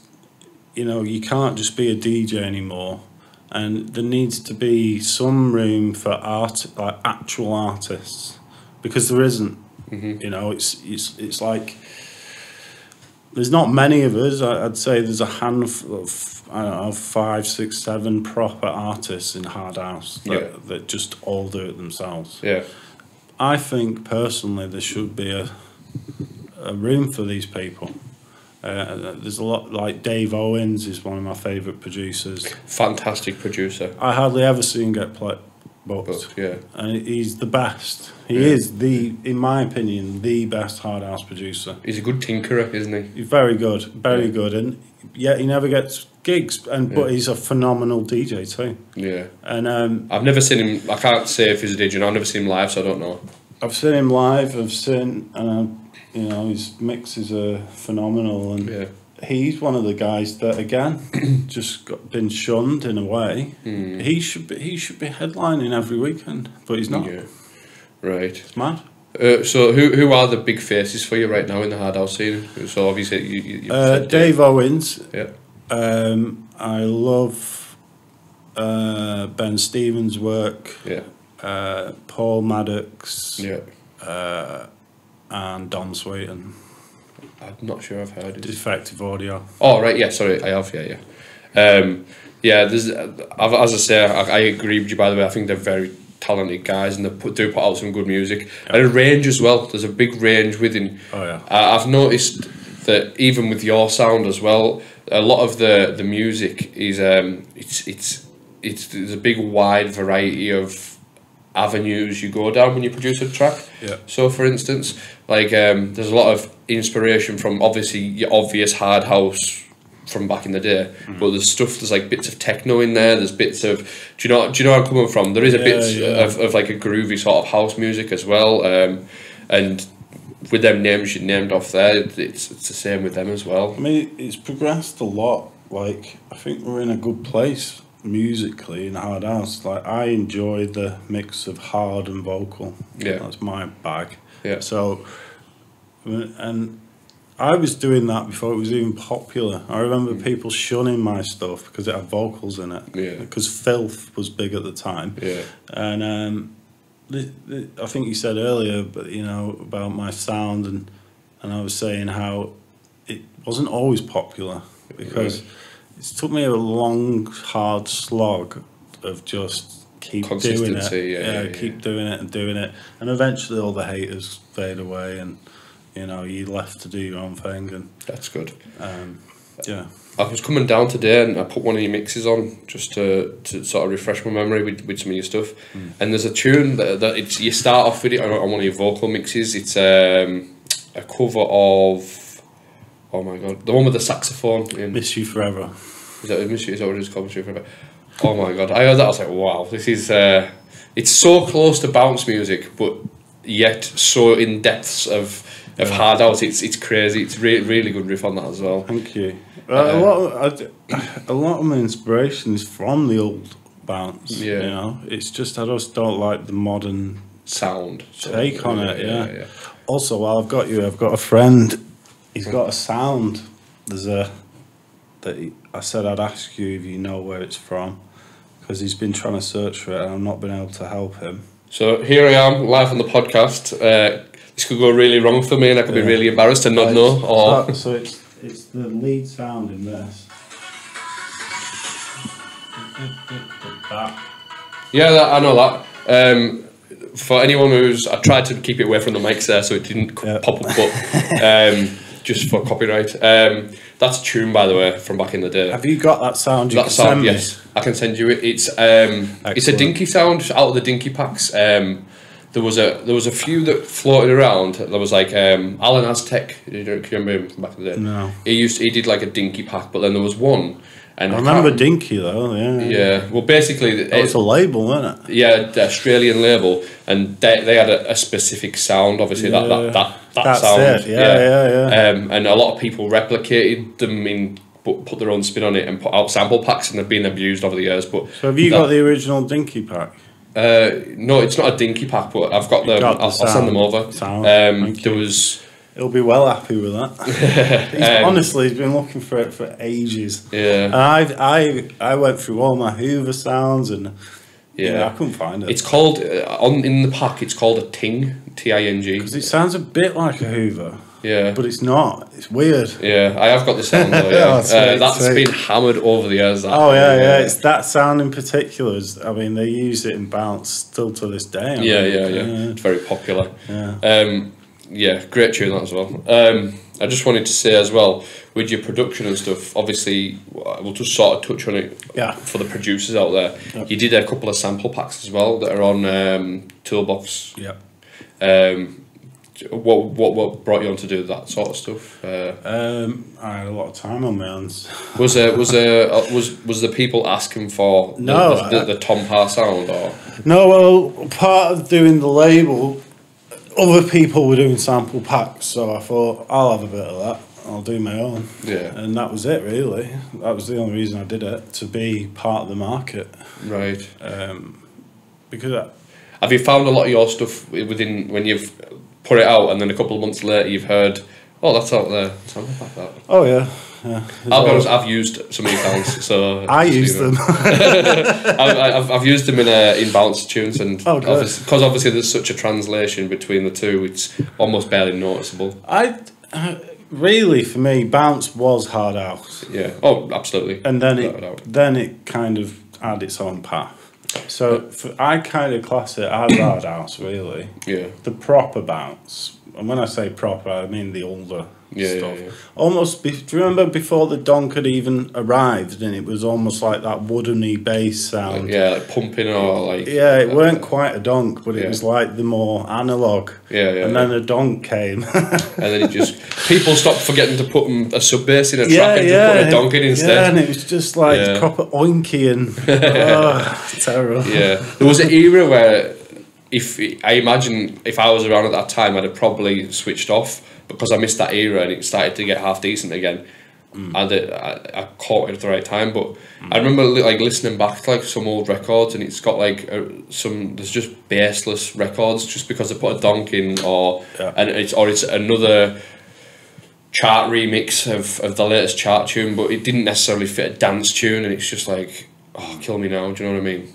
you know, you can't just be a DJ anymore. And there needs to be some room for art, like actual artists, because there isn't. Mm-hmm. You know, it's like there's not many of us. I'd say there's a handful of, I don't know, 5, 6, 7 proper artists in hard house that, yeah, that just all do it themselves. Yeah, I think personally there should be a room for these people. There's a lot, like Dave Owens is one of my favourite producers. Fantastic producer. I hardly ever see him get booked. Yeah. And he's the best. He is the, in my opinion, the best hard house producer. He's a good tinkerer, isn't he? He's very good, very good, and yet he never gets gigs. And but he's a phenomenal DJ too. Yeah. And I've never seen him. I can't say if he's a DJ. I've never seen him live, so I don't know. I've seen him live. I've seen. You know, his mixes are phenomenal, and he's one of the guys that again just been shunned in a way. Mm. He should be headlining every weekend, but he's not. Yeah. Right, it's mad. So who are the big faces for you right now in the hard house scene? So obviously you Dave Owens. Yeah. I love Ben Stevens' work. Yeah. Paul Maddox. Yeah. And Don Sweeton. I'm not sure I've heard it. Defective Audio. Oh, right, yeah, sorry, I have, yeah, yeah. Yeah, there's, as I say, I agree with you, by the way. I think they're very talented guys and they do put out some good music. Yeah. And a range as well. There's a big range within. Oh, yeah. I've noticed that even with your sound as well, a lot of the music is, there's a big wide variety of avenues you go down when you produce a track. Yeah. So for instance, like there's a lot of inspiration from obviously your obvious hard house from back in the day, but there's like bits of techno in there. There's bits of, do you know where I'm coming from? There is a bit of like a groovy sort of house music as well. And with them names you named off there, it's the same with them as well. I mean, it's progressed a lot. Like I think we're in a good place musically in hard house. Like I enjoy the mix of hard and vocal. Yeah, that's my bag. Yeah. So, and I was doing that before it was even popular. I remember people shunning my stuff because it had vocals in it. Yeah. Because filth was big at the time. Yeah. And I think you said earlier, but you know about my sound, and I was saying how it wasn't always popular because. Yeah. It took me a long, hard slog of just keep doing it. Yeah, keep doing it and doing it. And eventually all the haters fade away and, you know, you're left to do your own thing. And that's good. Yeah. I was coming down today and I put one of your mixes on just to sort of refresh my memory with some of your stuff. Mm. And there's a tune that it's, you start off with it on one of your vocal mixes. It's a cover of... Oh my god, the one with the saxophone in Miss You Forever. Is that what it's called? Miss You Forever. Oh my god, I heard that, I was like, wow, this is it's so close to bounce music but yet so in depths of hard house. It's crazy. It's really good riff on that as well. Thank you. A lot of my inspiration is from the old bounce. Yeah. You know, it's just I just don't like the modern sound take on it. Yeah. Also, while I've got you, I've got a friend. He's got a sound. I said I'd ask you if you know where it's from, because he's been trying to search for it and I've not been able to help him. So here I am, live on the podcast. This could go really wrong for me, and I could be really embarrassed and not know. Or so it's the lead sound in this. That. Yeah, I know that. For anyone who's, I tried to keep it away from the mics there, so it didn't pop up. But, just for copyright. That's a tune, by the way, from back in the day. Have you got that sound? Yes, I can send you it. It's a Dinky sound, out of the Dinky packs. there was a few that floated around. There was like Allen Aztec. You don't remember him from back in the day? No. He did like a Dinky pack, but then there was one. And I remember Dinky though. Yeah. Yeah. Well, basically, it's a label, wasn't it? Yeah, the Australian label, and they had a specific sound. Obviously, yeah. That's sound. That's it. Yeah. And a lot of people replicated them in. Put their own spin on it and put out sample packs, and they've been abused over the years. But so have you got the original Dinky pack? No, it's not a Dinky pack, but I've got them. I'll send them over. He'll be well happy with that. He's been looking for it for ages. Yeah, I went through all my Hoover sounds and yeah, you know, I couldn't find it. It's called in the pack. It's called a Ting, T-I-N-G, because it sounds a bit like a Hoover. Yeah, but it's not. It's weird. Yeah, I have got the sound though. Yeah, that's been hammered over the years. It's that sound in particular. I mean, they use it in Bounce still to this day. I mean, yeah. It's very popular. Yeah, great tune that as well. I just wanted to say as well, with your production and stuff, obviously we'll just sort of touch on it. Yeah. For the producers out there, yep. You did a couple of sample packs as well that are on Toolbox. Yeah. What brought you on to do that sort of stuff? I had a lot of time on my hands. was the people asking for the Tom Parr sound or? No, well, part of doing the label, other people were doing sample packs, so I thought I'll have a bit of that. I'll do my own. Yeah, and that was it really. That was the only reason I did it, to be part of the market. Right. Because have you found a lot of your stuff within when you've put it out, and then a couple of months later, you've heard, "Oh, that's out there." Something like that. Oh yeah. I'll be honest, I've used some of your sounds, so I use them. I've used them in Bounce tunes, and because obviously there's such a translation between the two, it's almost barely noticeable. Really, for me, Bounce was hard house. Yeah. Oh, absolutely. And then it kind of had its own path. So I kind of class it as hard house, really. Yeah. The proper Bounce, and when I say proper, I mean the older stuff. Yeah, yeah. Almost. Do you remember before the donk had even arrived, and it was almost like that woodeny bass sound? Like pumping or like. Yeah, it weren't quite a donk, but it was like the more analog. Yeah. And then a donk came. And then it just people stopped forgetting to put a sub bass in a track and just put a donk in instead. Yeah, and it was just like proper oinky and terrible. Yeah, there was an era where. I imagine if I was around at that time, I'd have probably switched off because I missed that era and it started to get half decent again. And I caught it at the right time. But I remember like listening back to like some old records, and it's got like there's just bassless records just because they put a donk in, or it's another chart remix of the latest chart tune, but it didn't necessarily fit a dance tune, and it's just like, oh, kill me now. Do you know what I mean?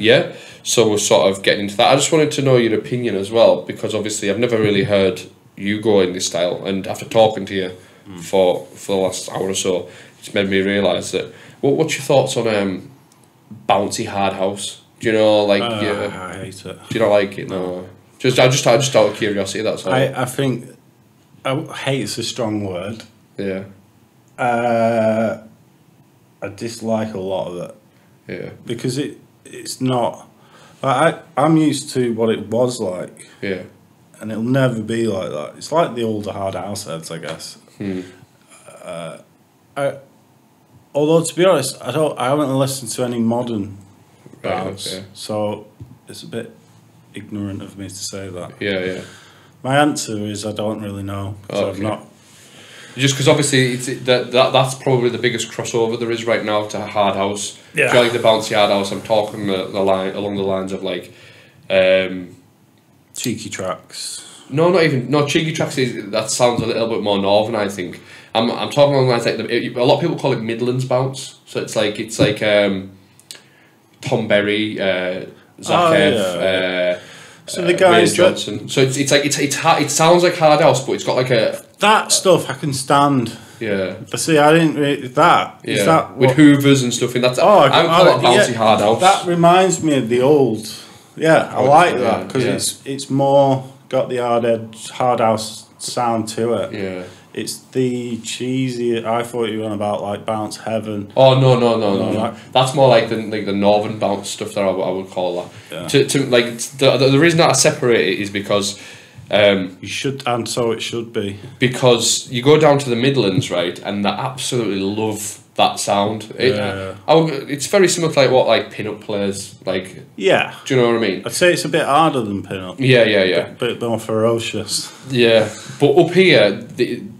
Yeah. But so we're sort of getting into that. I just wanted to know your opinion as well, because obviously I've never really heard you go in this style, and after talking to you for the last hour or so, it's made me realise that. What's your thoughts on bouncy hard house? Do you know like? I hate it. Do you not like it? No. Just out of curiosity. That's all. I think. Hate is a strong word. Yeah. I dislike a lot of it. Yeah. Because it's not. I'm used to what it was like. Yeah. And it'll never be like that. It's like the older hard house heads, I guess. Although to be honest, I haven't listened to any modern bands, so it's a bit ignorant of me to say that. Yeah. My answer is I don't really know. I've not. Just because obviously that's probably the biggest crossover there is right now to hard house. Yeah. If you like the bouncy hard house, I'm talking along the lines of like cheeky tracks. No, not even. No, cheeky tracks. That sounds a little bit more northern, I think. I'm talking along the lines like a lot of people call it Midlands bounce. So it's like Tom Berry, Zach Ev. Yeah. So the guys Johnson. So it sounds like hard house, but it's got like a. That stuff I can stand. Yeah. But see, I didn't really... That... Yeah. Is that with Hoovers and stuff in that... Oh, I would call it bouncy hard house. That reminds me of the old... Yeah, I like that, because it's more got the hard house sound to it. Yeah. It's the cheesier. I thought you were on about like Bounce Heaven. Oh no! That's more like the northern bounce stuff that I would call that. Yeah. The reason that I separate it is because you should, and so it should be, because you go down to the Midlands, right, and they absolutely love that sound. It's very similar to like pin-up players. Yeah. Do you know what I mean? I'd say it's a bit harder than pin-up. Yeah. A bit more ferocious. Yeah, but up here,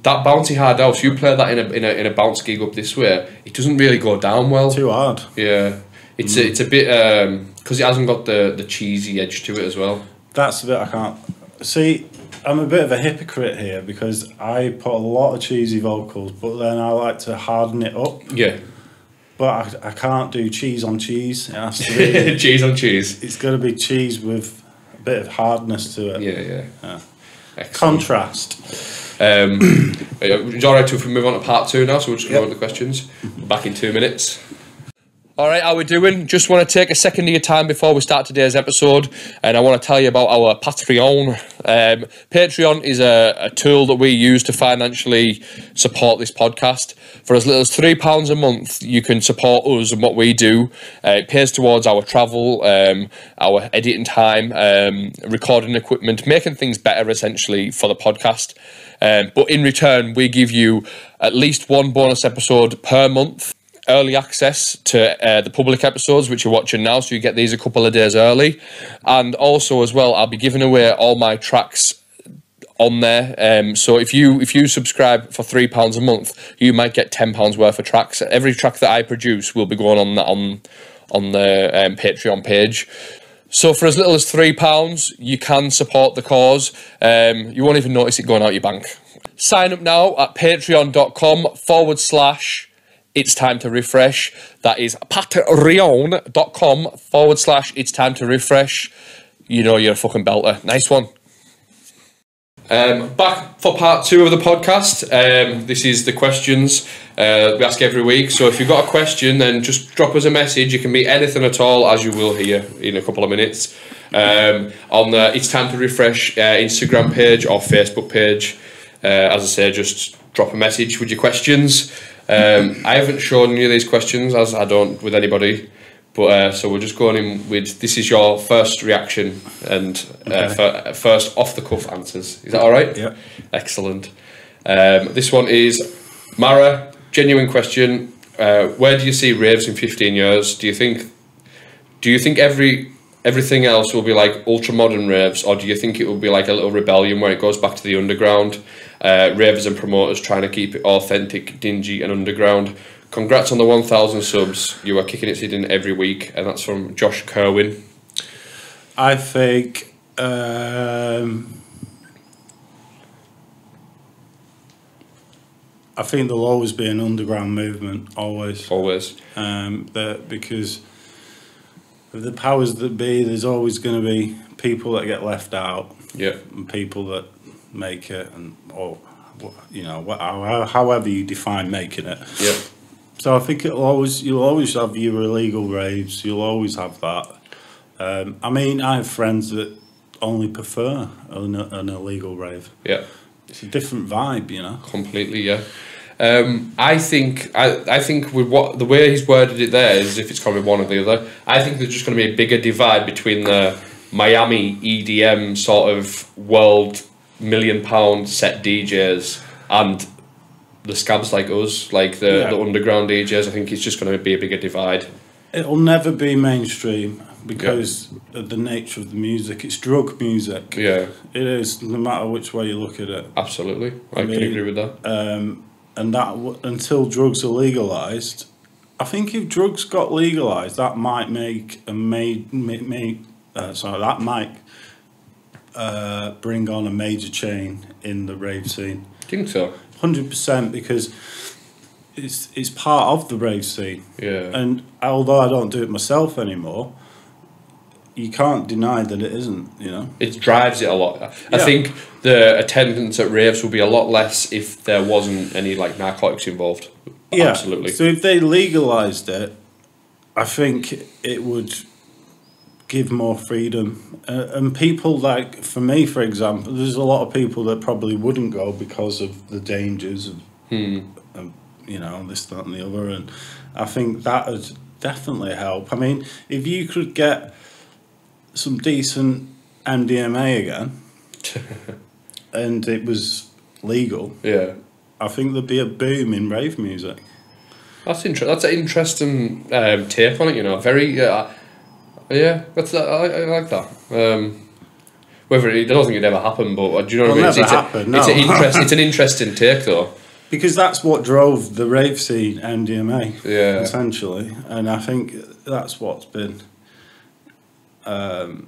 that bouncy hard house, you play that in a bounce gig up this way, it doesn't really go down well. Too hard. Yeah, it's a bit because it hasn't got the cheesy edge to it as well. That's the bit I can't see. I'm a bit of a hypocrite here because I put a lot of cheesy vocals, but then I like to harden it up. Yeah. But I can't do cheese on cheese. It has to be cheese on cheese. It's got to be cheese with a bit of hardness to it. Yeah. Contrast. It's all right if we move on to part two now, so we'll just go over the questions. We're back in 2 minutes. All right, how we doing? Just want to take a second of your time before we start today's episode, and I want to tell you about our Patreon. Patreon is a tool that we use to financially support this podcast. For as little as £3 a month, you can support us and what we do. It pays towards our travel, our editing time, recording equipment, making things better, essentially, for the podcast. But in return, we give you at least one bonus episode per month. Early access to the public episodes, which you're watching now, so you get these a couple of days early. And also as well, I'll be giving away all my tracks on there, so if you subscribe for £3 a month, you might get £10 worth of tracks. Every track that I produce will be going on the Patreon page. So for as little as £3, you can support the cause. You won't even notice it going out your bank. Sign up now at patreon.com/ It's Time to Refresh. That is patreon.com/ It's Time to Refresh. You know you're a fucking belter. Nice one. Back for part two of the podcast. This is the questions we ask every week. So if you've got a question, then just drop us a message. It can be anything at all, as you will hear in a couple of minutes. On the It's Time to Refresh Instagram page or Facebook page. As I say, just drop a message with your questions. I haven't shown any of these questions, as I don't with anybody, but so we're just going in with, this is your first reaction and first off the cuff answers. Is that all right? Yeah. Excellent. This one is Mara. Genuine question. Where do you see raves in 15 years? Do you think everything else will be like ultra modern raves, or do you think it will be like a little rebellion where it goes back to the underground? Ravers and promoters trying to keep it authentic, dingy and underground. Congrats on the 1,000 subs. You are kicking it in every week. And that's from Josh Kerwin. I think there'll always be an underground movement, always. Because of the powers that be, there's always going to be people that get left out. Yeah. And people that make it, and or you know, however you define making it. Yeah. So I think you'll always have your illegal raves. You'll always have that. I mean, I have friends that only prefer an illegal rave. Yeah. It's a different vibe, you know. Completely, yeah. I think with the way he's worded it there is, if it's going to be one or the other, I think there's just going to be a bigger divide between the Miami EDM sort of world. £1 million set DJs and the scabs like us, like the underground DJs. I think it's just going to be a bigger divide. It'll never be mainstream because of the nature of the music. It's drug music. Yeah, it is. No matter which way you look at it. Absolutely, I mean, can agree with that. Until drugs are legalized, I think if drugs got legalized, that might make bring on a major change in the rave scene. I think so. 100%, because it's part of the rave scene. Yeah. And although I don't do it myself anymore, you can't deny that it isn't, you know. It drives it a lot. I think the attendance at raves will be a lot less if there wasn't any like narcotics involved. Yeah. Absolutely. So if they legalized it, I think it would give more freedom. And people like, for me, for example, there's a lot of people that probably wouldn't go because of the dangers of, you know, this, that and the other. And I think that would definitely help. I mean, if you could get some decent MDMA again and it was legal, yeah, I think there'd be a boom in rave music. That's interesting. That's an interesting take on it, you know. Very, yeah, that's, I like that. Whether it, I don't think it ever happened, but do you know what I mean? It's an interesting take, though. Because that's what drove the rave scene, MDMA, yeah, essentially. And I think that's what's been, you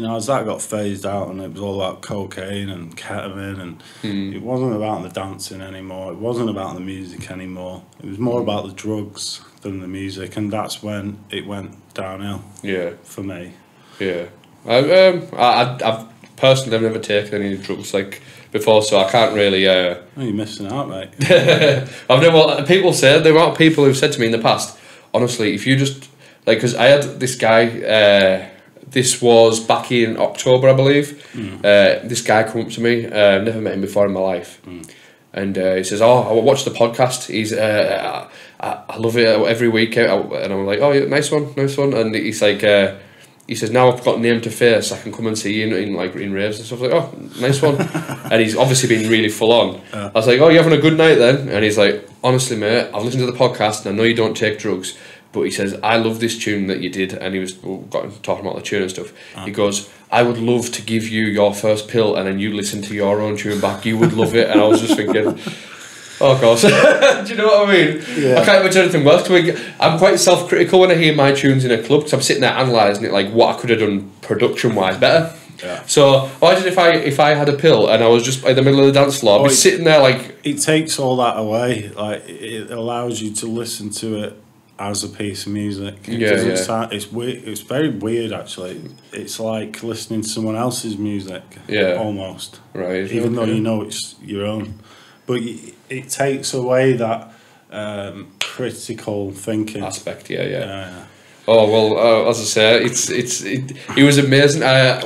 know, as that got phased out and it was all about cocaine and ketamine and it wasn't about the dancing anymore, it wasn't about the music anymore, it was more about the drugs than the music, and that's when it went downhill. Yeah, for me. Yeah, I've personally never taken any drugs like before, so I can't really... Oh, you're missing out, mate. I've never... People say, there are people who've said to me in the past, honestly, if you just... Like, because I had this guy... this was back in October, I believe. This guy came up to me. I've never met him before in my life. And he says, oh, I watched the podcast. He's, I love it every week. And I'm like, oh, yeah, nice one, nice one. And he's like, he says, now I've got a name to face. I can come and see you in raves and stuff. I was like, oh, nice one. And he's obviously been really full on. I was like, oh, you having a good night then? And he's like, honestly, mate, I've listened to the podcast and I know you don't take drugs. But he says, I love this tune that you did. And he was talking about the tune and stuff. He goes, I would love to give you your first pill and then you listen to your own tune back. You would love it. And I was just thinking, oh, of course. Do you know what I mean? Yeah. I can't imagine anything worse. I'm quite self-critical when I hear my tunes in a club, because I'm sitting there analysing it, like what I could have done production-wise better. Yeah. So imagine if I had a pill and I was just in the middle of the dance floor, I'd be sitting there like... It takes all that away. Like, it allows you to listen to it as a piece of music. It's weird. It's very weird, actually. It's like listening to someone else's music. Yeah, almost. Right. Even though you know it's your own, but it takes away that critical thinking aspect. Yeah, yeah. Oh well, as I say, it was amazing.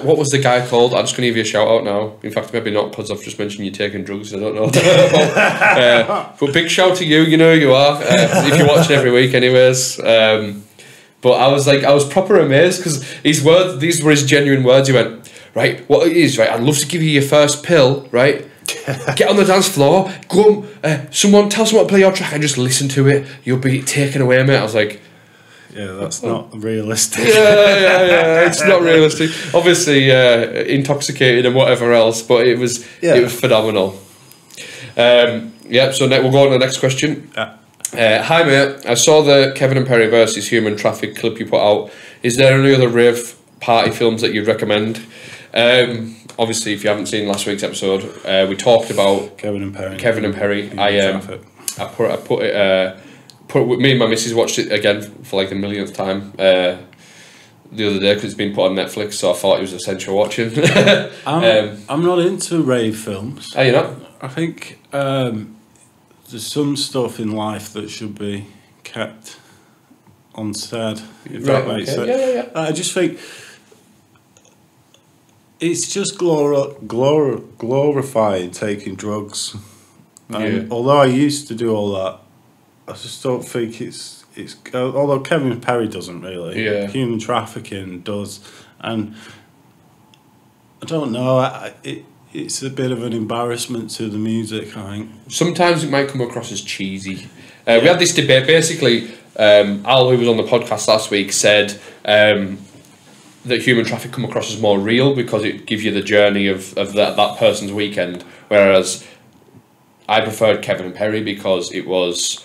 What was the guy called? I'm just gonna give you a shout out now. In fact, maybe not, because I've just mentioned you're taking drugs. I don't know. But big shout to you. You know who you are. If you're watching every week, anyways. But I was proper amazed, because his words, these were his genuine words. He went, right, what it is, right? I'd love to give you your first pill, right? Get on the dance floor. Go. Tell someone to play your track and just listen to it. You'll be taken away, mate. I was like, yeah, that's not realistic. Yeah, it's not realistic. Obviously, intoxicated and whatever else, but it was phenomenal. Yeah, so we'll go on to the next question. Hi, mate. I saw the Kevin and Perry versus Human Traffic clip you put out. Is there any other rave party films that you'd recommend? Obviously, if you haven't seen last week's episode, we talked about Kevin and Perry. Kevin and Perry. I put it... me and my missus watched it again for like the millionth time the other day, because it's been put on Netflix, so I thought it was essential watching. I'm not into rave films. Are you not? I think there's some stuff in life that should be kept unsaid, if that makes sense. Yeah. I just think it's just glorifying taking drugs. Although I used to do all that, I just don't think it's. Although Kevin Perry doesn't really, Human Trafficking does, and I don't know. It's a bit of an embarrassment to the music, I think. Sometimes it might come across as cheesy. We had this debate. Basically, Al, who was on the podcast last week, said that Human Traffic come across as more real because it gives you the journey of that person's weekend, whereas I preferred Kevin Perry because it was.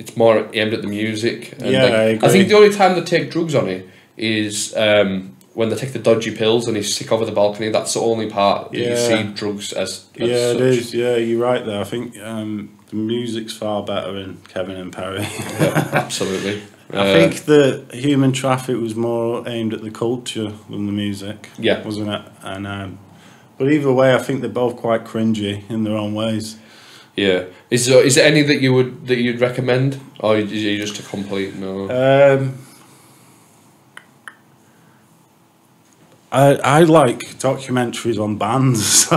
It's more aimed at the music. And I agree. I think the only time they take drugs on it is when they take the dodgy pills and he's sick over the balcony. That's the only part that you see drugs as such. It is. Yeah, you're right there. I think the music's far better in Kevin and Perry. Yeah, absolutely. I think the Human Traffic was more aimed at the culture than the music. Yeah, wasn't it? And but either way, I think they're both quite cringy in their own ways. Yeah. Is there any that you'd recommend, or is it just a complete no? I like documentaries on bands. So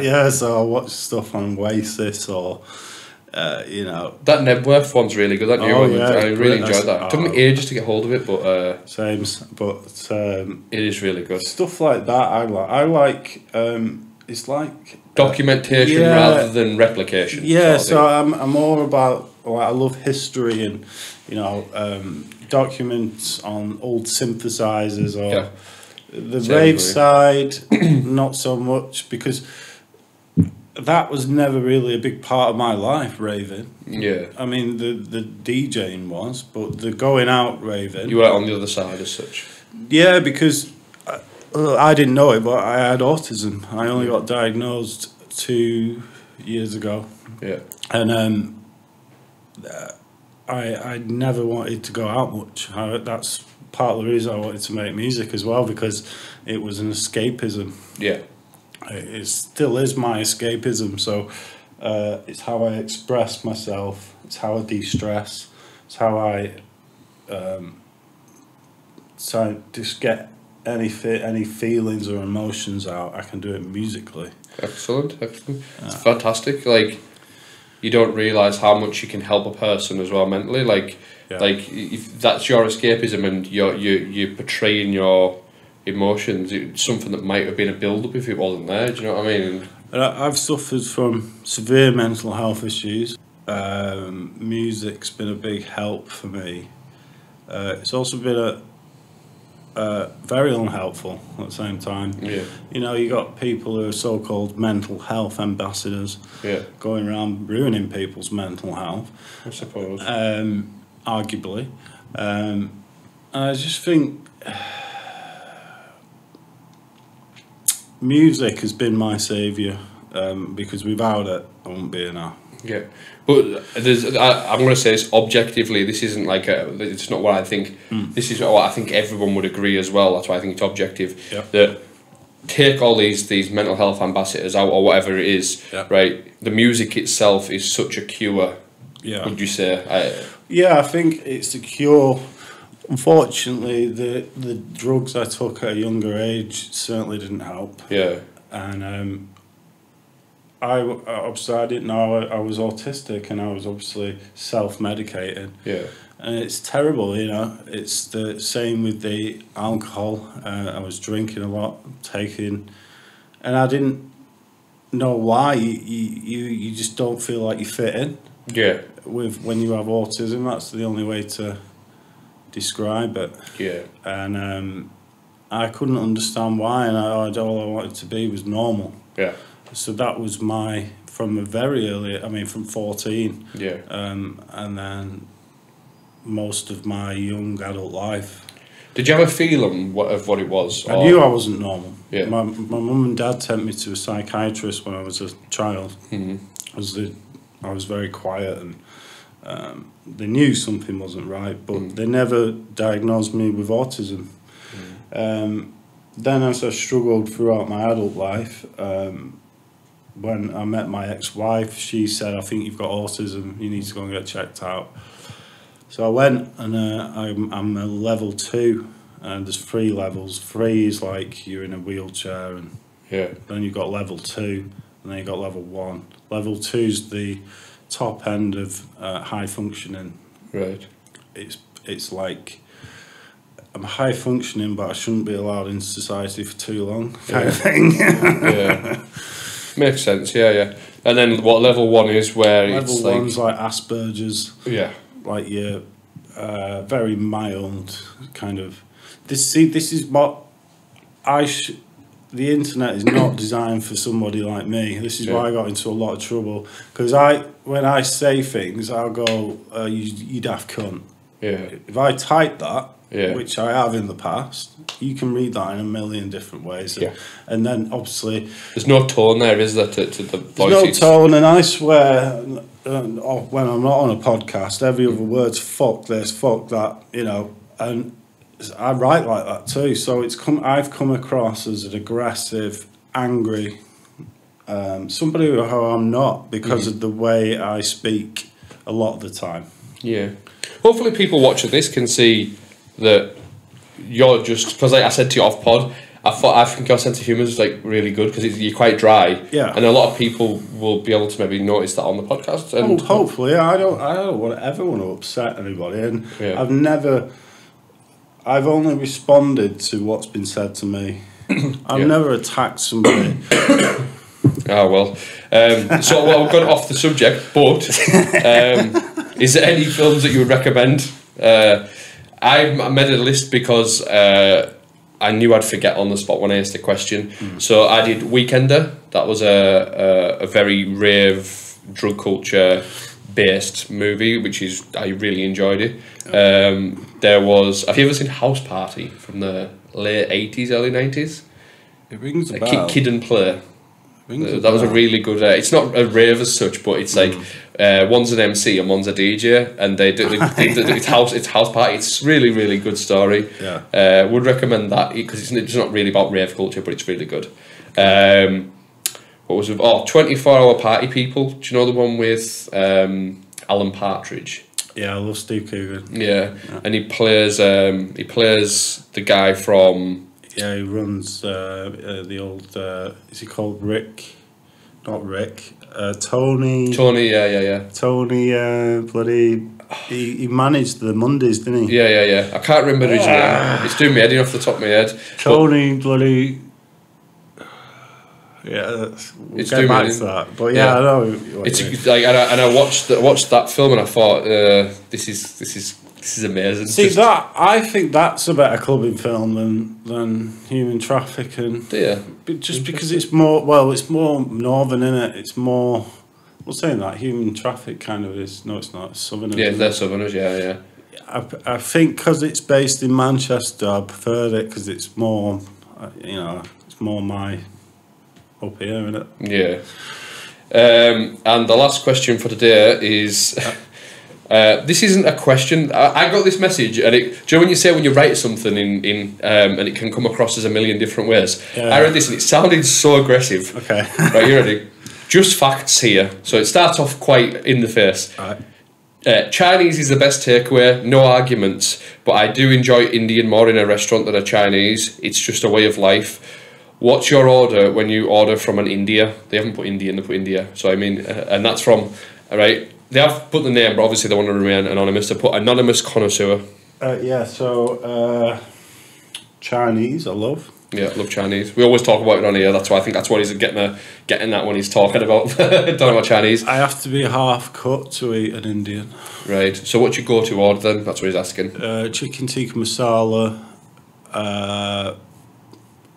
yeah, so I watch stuff on Oasis or, you know. That Nebworth one's really good. That new one, yeah, I really enjoyed that. It took me ages to get hold of it, but same. But it is really good. Stuff like that, I like. I like. It's like documentation rather than replication. Yeah, so I'm more about. Like, I love history and, you know, documents on old synthesizers or. Yeah. The rave side, not so much, because that was never really a big part of my life, raving. Yeah. I mean, the DJing was, but the going out raving. You were on the other side as such. Yeah, because I didn't know it, but I had autism. I only got diagnosed 2 years ago. Yeah. And I never wanted to go out much. That's part of the reason I wanted to make music as well, because it was an escapism. Yeah, it still is my escapism. So it's how I express myself. It's how I de-stress. It's how I just get any feelings or emotions out. I can do it musically. Excellent, excellent. It's fantastic. Like, you don't realise how much you can help a person as well mentally. Like. Yeah. Like, if that's your escapism and you're portraying your emotions, it's something that might have been a build-up if it wasn't there, do you know what I mean? And I've suffered from severe mental health issues. Music's been a big help for me. It's also been very unhelpful at the same time. Yeah. You know, you got people who are so-called mental health ambassadors going around ruining people's mental health. I suppose. Arguably, I just think music has been my saviour, because without it, I wouldn't be enough. Yeah, but there's, I'm going to say this objectively. This isn't like it's not what I think. This is what I think everyone would agree as well. That's why I think it's objective. Yeah. That take all these mental health ambassadors out or whatever it is. Yeah. Right, the music itself is such a cure. Yeah. Would you say? Yeah, I think it's the cure. Unfortunately, the drugs I took at a younger age certainly didn't help. Yeah. And obviously I didn't know I was autistic, and I was obviously self-medicating. Yeah. And it's terrible, you know. It's the same with the alcohol. I was drinking a lot, taking, and I didn't know why. You just don't feel like you fit in. Yeah. When you have autism, that's the only way to describe it. Yeah. And I couldn't understand why, and all I wanted to be was normal. Yeah. So that was my, from a very early, I mean, from 14. Yeah. And then most of my young adult life. Did you have a feeling of what it was? I knew I wasn't normal. Yeah. My mum and dad sent me to a psychiatrist when I was a child. Mm-hmm. I was very quiet, and they knew something wasn't right, but they never diagnosed me with autism. Then as I struggled throughout my adult life, when I met my ex-wife, she said, I think you've got autism, you need to go and get checked out. So I went, and I'm a level 2, and there's 3 levels. 3 is like you're in a wheelchair, and then you've got level 2. And then you got level 1. Level 2's the top end of high functioning. Right. It's like I'm high functioning, but I shouldn't be allowed in society for too long. Kind of thing. Yeah. Makes sense. Yeah, yeah. And then what level 1 is where level it's one's like Asperger's. Yeah. Like your very mild kind of. This is what I should. The internet is not designed for somebody like me. This is why I got into a lot of trouble. Because when I say things, I'll go, you daft cunt. Yeah. If I type that, which I have in the past, you can read that in a million different ways. And, and then, obviously... There's no tone there, is there, to the voices? There's no tone, and I swear, when I'm not on a podcast, every other word's fuck this, fuck that, you know, and... I write like that too, so I've come across as an aggressive, angry, somebody who I'm not, because of the way I speak a lot of the time. Yeah. Hopefully people watching this can see that you're just, because like I said to you off pod, I think your sense of humour is like really good because you're quite dry. Yeah. And a lot of people will be able to maybe notice that on the podcast. And oh, hopefully, I don't ever want to upset anybody, and yeah. I've only responded to what's been said to me. I've yeah. never attacked somebody. Oh, well. So well, I've gone off the subject, but is there any films that you would recommend? I made a list because I knew I'd forget on the spot when I asked the question. Mm. So I did Weekender. That was a very rave, drug culture-based movie, which is I really enjoyed it. There was... Have you ever seen House Party from the late 80s, early 90s? It rings a bell. Kid and Play. That was a really good... it's not a rave as such, but it's like one's an MC and one's a DJ, and they do it's house party. It's really, really good story. Yeah, would recommend that because it's not really about rave culture, but it's really good. What was it? Oh, 24-hour Party People. Do you know the one with Alan Partridge? Yeah, I love Steve Coogan. Yeah, yeah. And he plays the guy from. Yeah, he runs the old. Is he called Rick? Not Rick. Tony. Tony, yeah. Tony, bloody. He managed the Mondays, didn't he? Yeah. I can't remember his name. It's doing me heading off the top of my head. Tony, but, bloody. Yeah, we'll get back to that. But yeah, I know. It's like, and I watched that film and I thought, this is amazing. See, just that I think that's a better clubbing film than Human Traffic, and yeah, just because it's more it's more northern, in it. It's more. I'm not saying that Human Traffic kind of is. No, it's not. It's southerners. Yeah, they're southerners. Yeah. I think because it's based in Manchester, I preferred it because it's more. You know, it's more my up here, isn't it? Yeah. And the last question for today is. This isn't a question. I got this message, and it. Do you know when you say when you write something and it can come across as a million different ways? Yeah. I read this and it sounded so aggressive. Okay. Right, you ready? Just facts here. So it starts off quite in the face. All right. Chinese is the best takeaway, no arguments. But I do enjoy Indian more in a restaurant than a Chinese. It's just a way of life. What's your order when you order from an India? They haven't put Indian, they put India. So I mean, and that's from, all right. They have put the name, but obviously they want to remain anonymous. They put anonymous connoisseur. So Chinese, I love. Yeah, love Chinese. We always talk about it on here. That's why I think that's what he's getting that when he's talking about. Don't know about Chinese. I have to be half cut to eat an Indian. Right. So what's your go-to order then? That's what he's asking. Chicken tikka masala,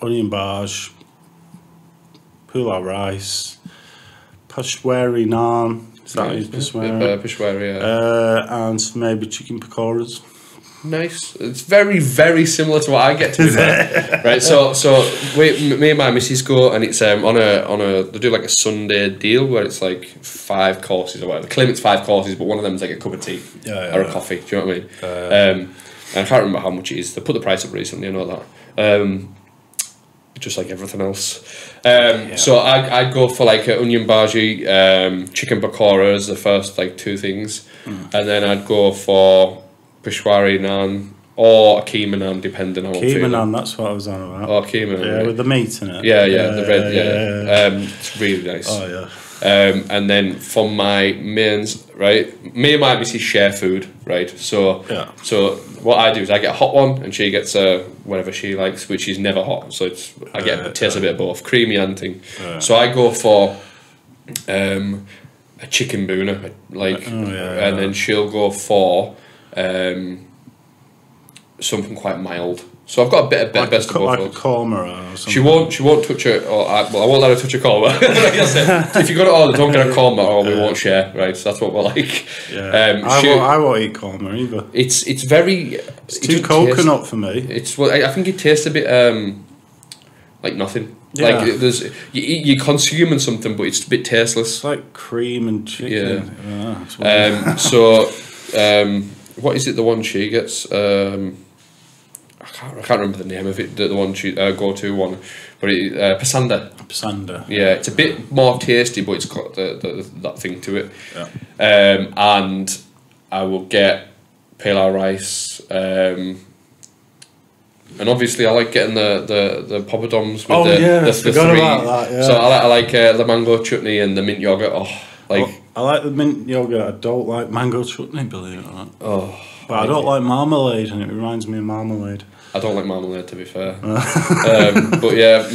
onion barge, pulao rice, peshwari naan. Is that nice, peshwari, yeah. And maybe chicken pakoras. Nice. It's very, very similar to what I get to do there. Right, so me and my missus go, and it's on a they do like a Sunday deal where it's like 5 courses or whatever. They claim it's 5 courses, but one of them is like a cup of tea or a coffee. Do you know what I mean? And I can't remember how much it is. They put the price up recently and all that. Just like everything else. So I'd go for like an onion bhaji, chicken pakora as the first like 2 things. And then I'd go for peshwari naan or a keema naan, depending on what keema naan, that's what I was on about. Oh, keema naan. Yeah, right. With the meat in it. Yeah, the red, yeah. It's really nice. Oh, yeah. And then for my mains, right, me and my missus share food, right? So what I do is I get a hot one and she gets whatever she likes, which is never hot. So I taste a bit of both, creamy and thing. So I go for a chicken boona, like, and then she'll go for something quite mild. So I've got a bit of like best of both worlds. Like a korma or something. She won't touch it. I won't let her touch a korma. If you got it all, don't get a korma, or we won't share. Right, so that's what we're like. Yeah. I won't eat korma either. It's very. It's too coconut for me. It's I think it tastes a bit like nothing. Yeah. Like you're consuming something, but it's a bit tasteless. It's like cream and chicken. Yeah. What is it? The one she gets. I can't remember the name of it, the one she go-to one, but pasanda. Pasanda. Yeah, it's a bit more tasty, but it's got that thing to it. Yeah. And I will get pilau rice, And obviously I like getting the poppadoms with the three. So I like the mango chutney and the mint yogurt. I like the mint yogurt. I don't like mango chutney, believe it or not. But I don't like marmalade, and it reminds me of marmalade. I don't like marmalade, to be fair. But yeah,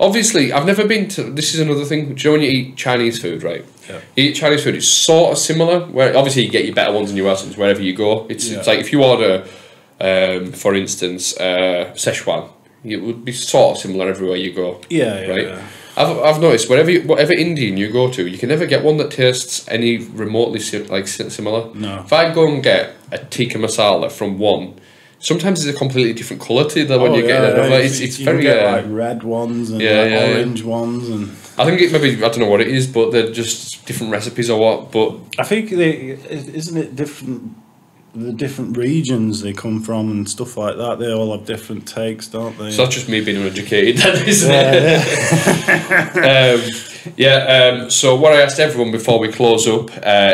obviously I've never been to. This is another thing. Do you know when you eat Chinese food, right? Yeah. You eat Chinese food. It's sort of similar. Where obviously you get your better ones and your worse ones wherever you go. It's like if you order, for instance, Szechuan, it would be sort of similar everywhere you go. Yeah. I've noticed whatever Indian you go to, you can never get one that tastes any remotely similar. No. If I go and get a tikka masala from one, sometimes it's a completely different colour to the one you're getting. Yeah. It's you very can get, like red ones and orange ones, and I think it maybe I don't know what it is, but they're just different recipes or what. But I think the different regions they come from and stuff like that, they all have different takes, don't they? So that's just me being uneducated then, isn't it? So what I asked everyone before we close up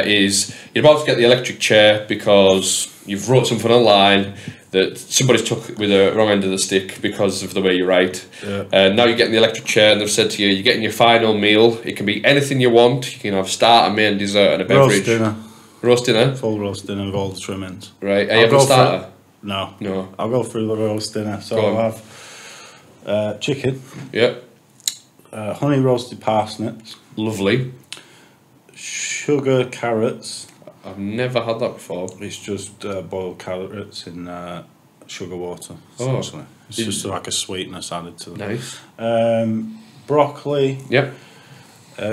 is, you're about to get the electric chair because you've wrote something online that somebody's took with the wrong end of the stick because of the way you write. Now you're getting the electric chair and they've said to you, you're getting your final meal. It can be anything you want. You can have starter, main, dessert and a beverage. Roast dinner? Full roast dinner with all the trimmings. Right, are you having a starter? No. I'll go through the roast dinner. So I'll have chicken. Yep. Honey roasted parsnips. Lovely. Sugar carrots. I've never had that before. It's just boiled carrots in sugar water, essentially. It's just like a sweetness added to them. Nice. Broccoli. Yep.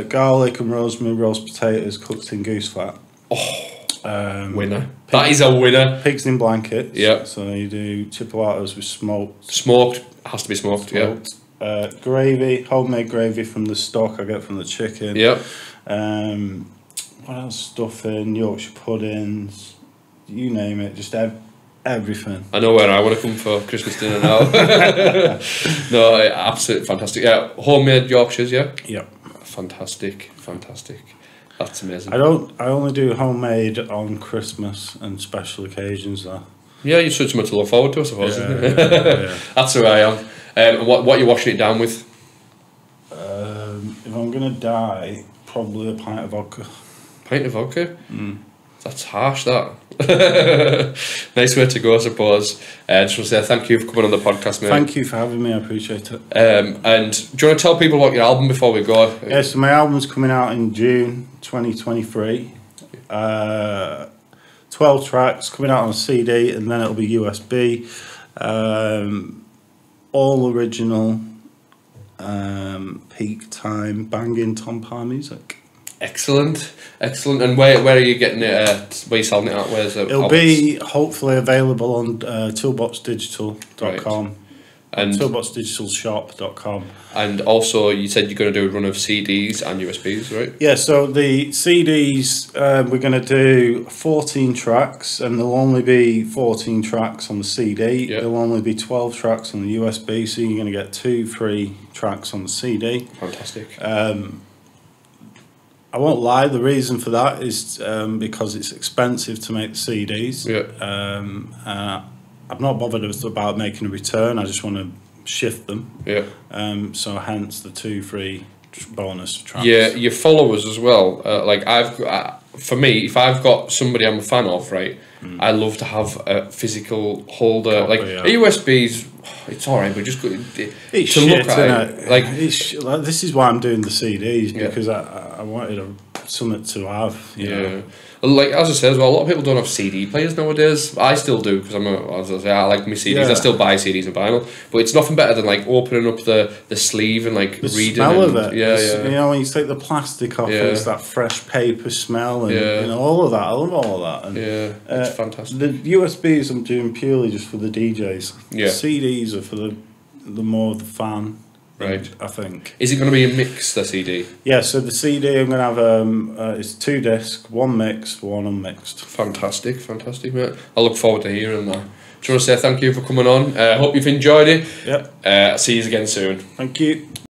Garlic and rosemary, roast potatoes cooked in goose fat. Winner. That is a winner. Pigs in blankets. Yeah. So you do chipolatas with smoked. Has to be smoked. Yeah. Gravy, homemade gravy from the stock I get from the chicken. Yep. What else? Stuffing, Yorkshire puddings, you name it, just everything. I know where I want to come for Christmas dinner now. No, absolutely fantastic. Yeah, homemade Yorkshires. Yeah. Yeah. Fantastic. That's amazing. I only do homemade on Christmas and special occasions, though. Yeah, you've such much to look forward to, I suppose, isn't it? Yeah. That's who I am. What are you washing it down with? If I'm going to die, probably a pint of vodka. Pint of vodka? That's harsh, that. Nice way to go, I suppose. I just want to say thank you for coming on the podcast, mate. Thank you for having me, I appreciate it. And do you want to tell people about your album before we go? Yeah, so my album's coming out in June 2023. 12 tracks, coming out on a CD, and then it'll be USB. All original, peak time, banging Tom Parr music. Excellent. And where are you getting it? Where are you selling it at? Where's it? It'll be hopefully available on toolboxdigital.com. Right. And toolboxdigitalshop.com. And also, you said you're going to do a run of CDs and USBs, right? Yeah, so the CDs, we're going to do 14 tracks, and there'll only be 14 tracks on the CD. Yep. There'll only be 12 tracks on the USB, so you're going to get 2 free tracks on the CD. Fantastic. I won't lie, the reason for that is because it's expensive to make the CDs. Yeah. I'm not bothered about making a return, I just want to shift them. Yeah. So hence the 2 free bonus tracks. Yeah, your followers as well. Like for me, if I've got somebody I'm a fan of, right, I love to have a physical holder. Copy, like USBs, it's all right, but just it's to shit, look at it. Like this is why I'm doing the CDs, because I wanted something to have. You know? Like as I said as well, a lot of people don't have CD players nowadays. I still do because I like my CDs. Yeah. I still buy CDs and vinyl, but it's nothing better than like opening up the sleeve and like the reading. Smell and, of it. Yeah. You know when you take the plastic off, and it's that fresh paper smell, and you know all of that. I love all that. And, it's fantastic. The USBs I'm doing purely just for the DJs. Yeah. The CDs are for the more the fan. Right, I think. Is it going to be a mix, the CD? Yeah, so the CD I'm going to have is 2 discs, 1 mixed, 1 unmixed. Fantastic, mate. I look forward to hearing that. Just want to say thank you for coming on. I hope you've enjoyed it. Yep. See you again soon. Thank you.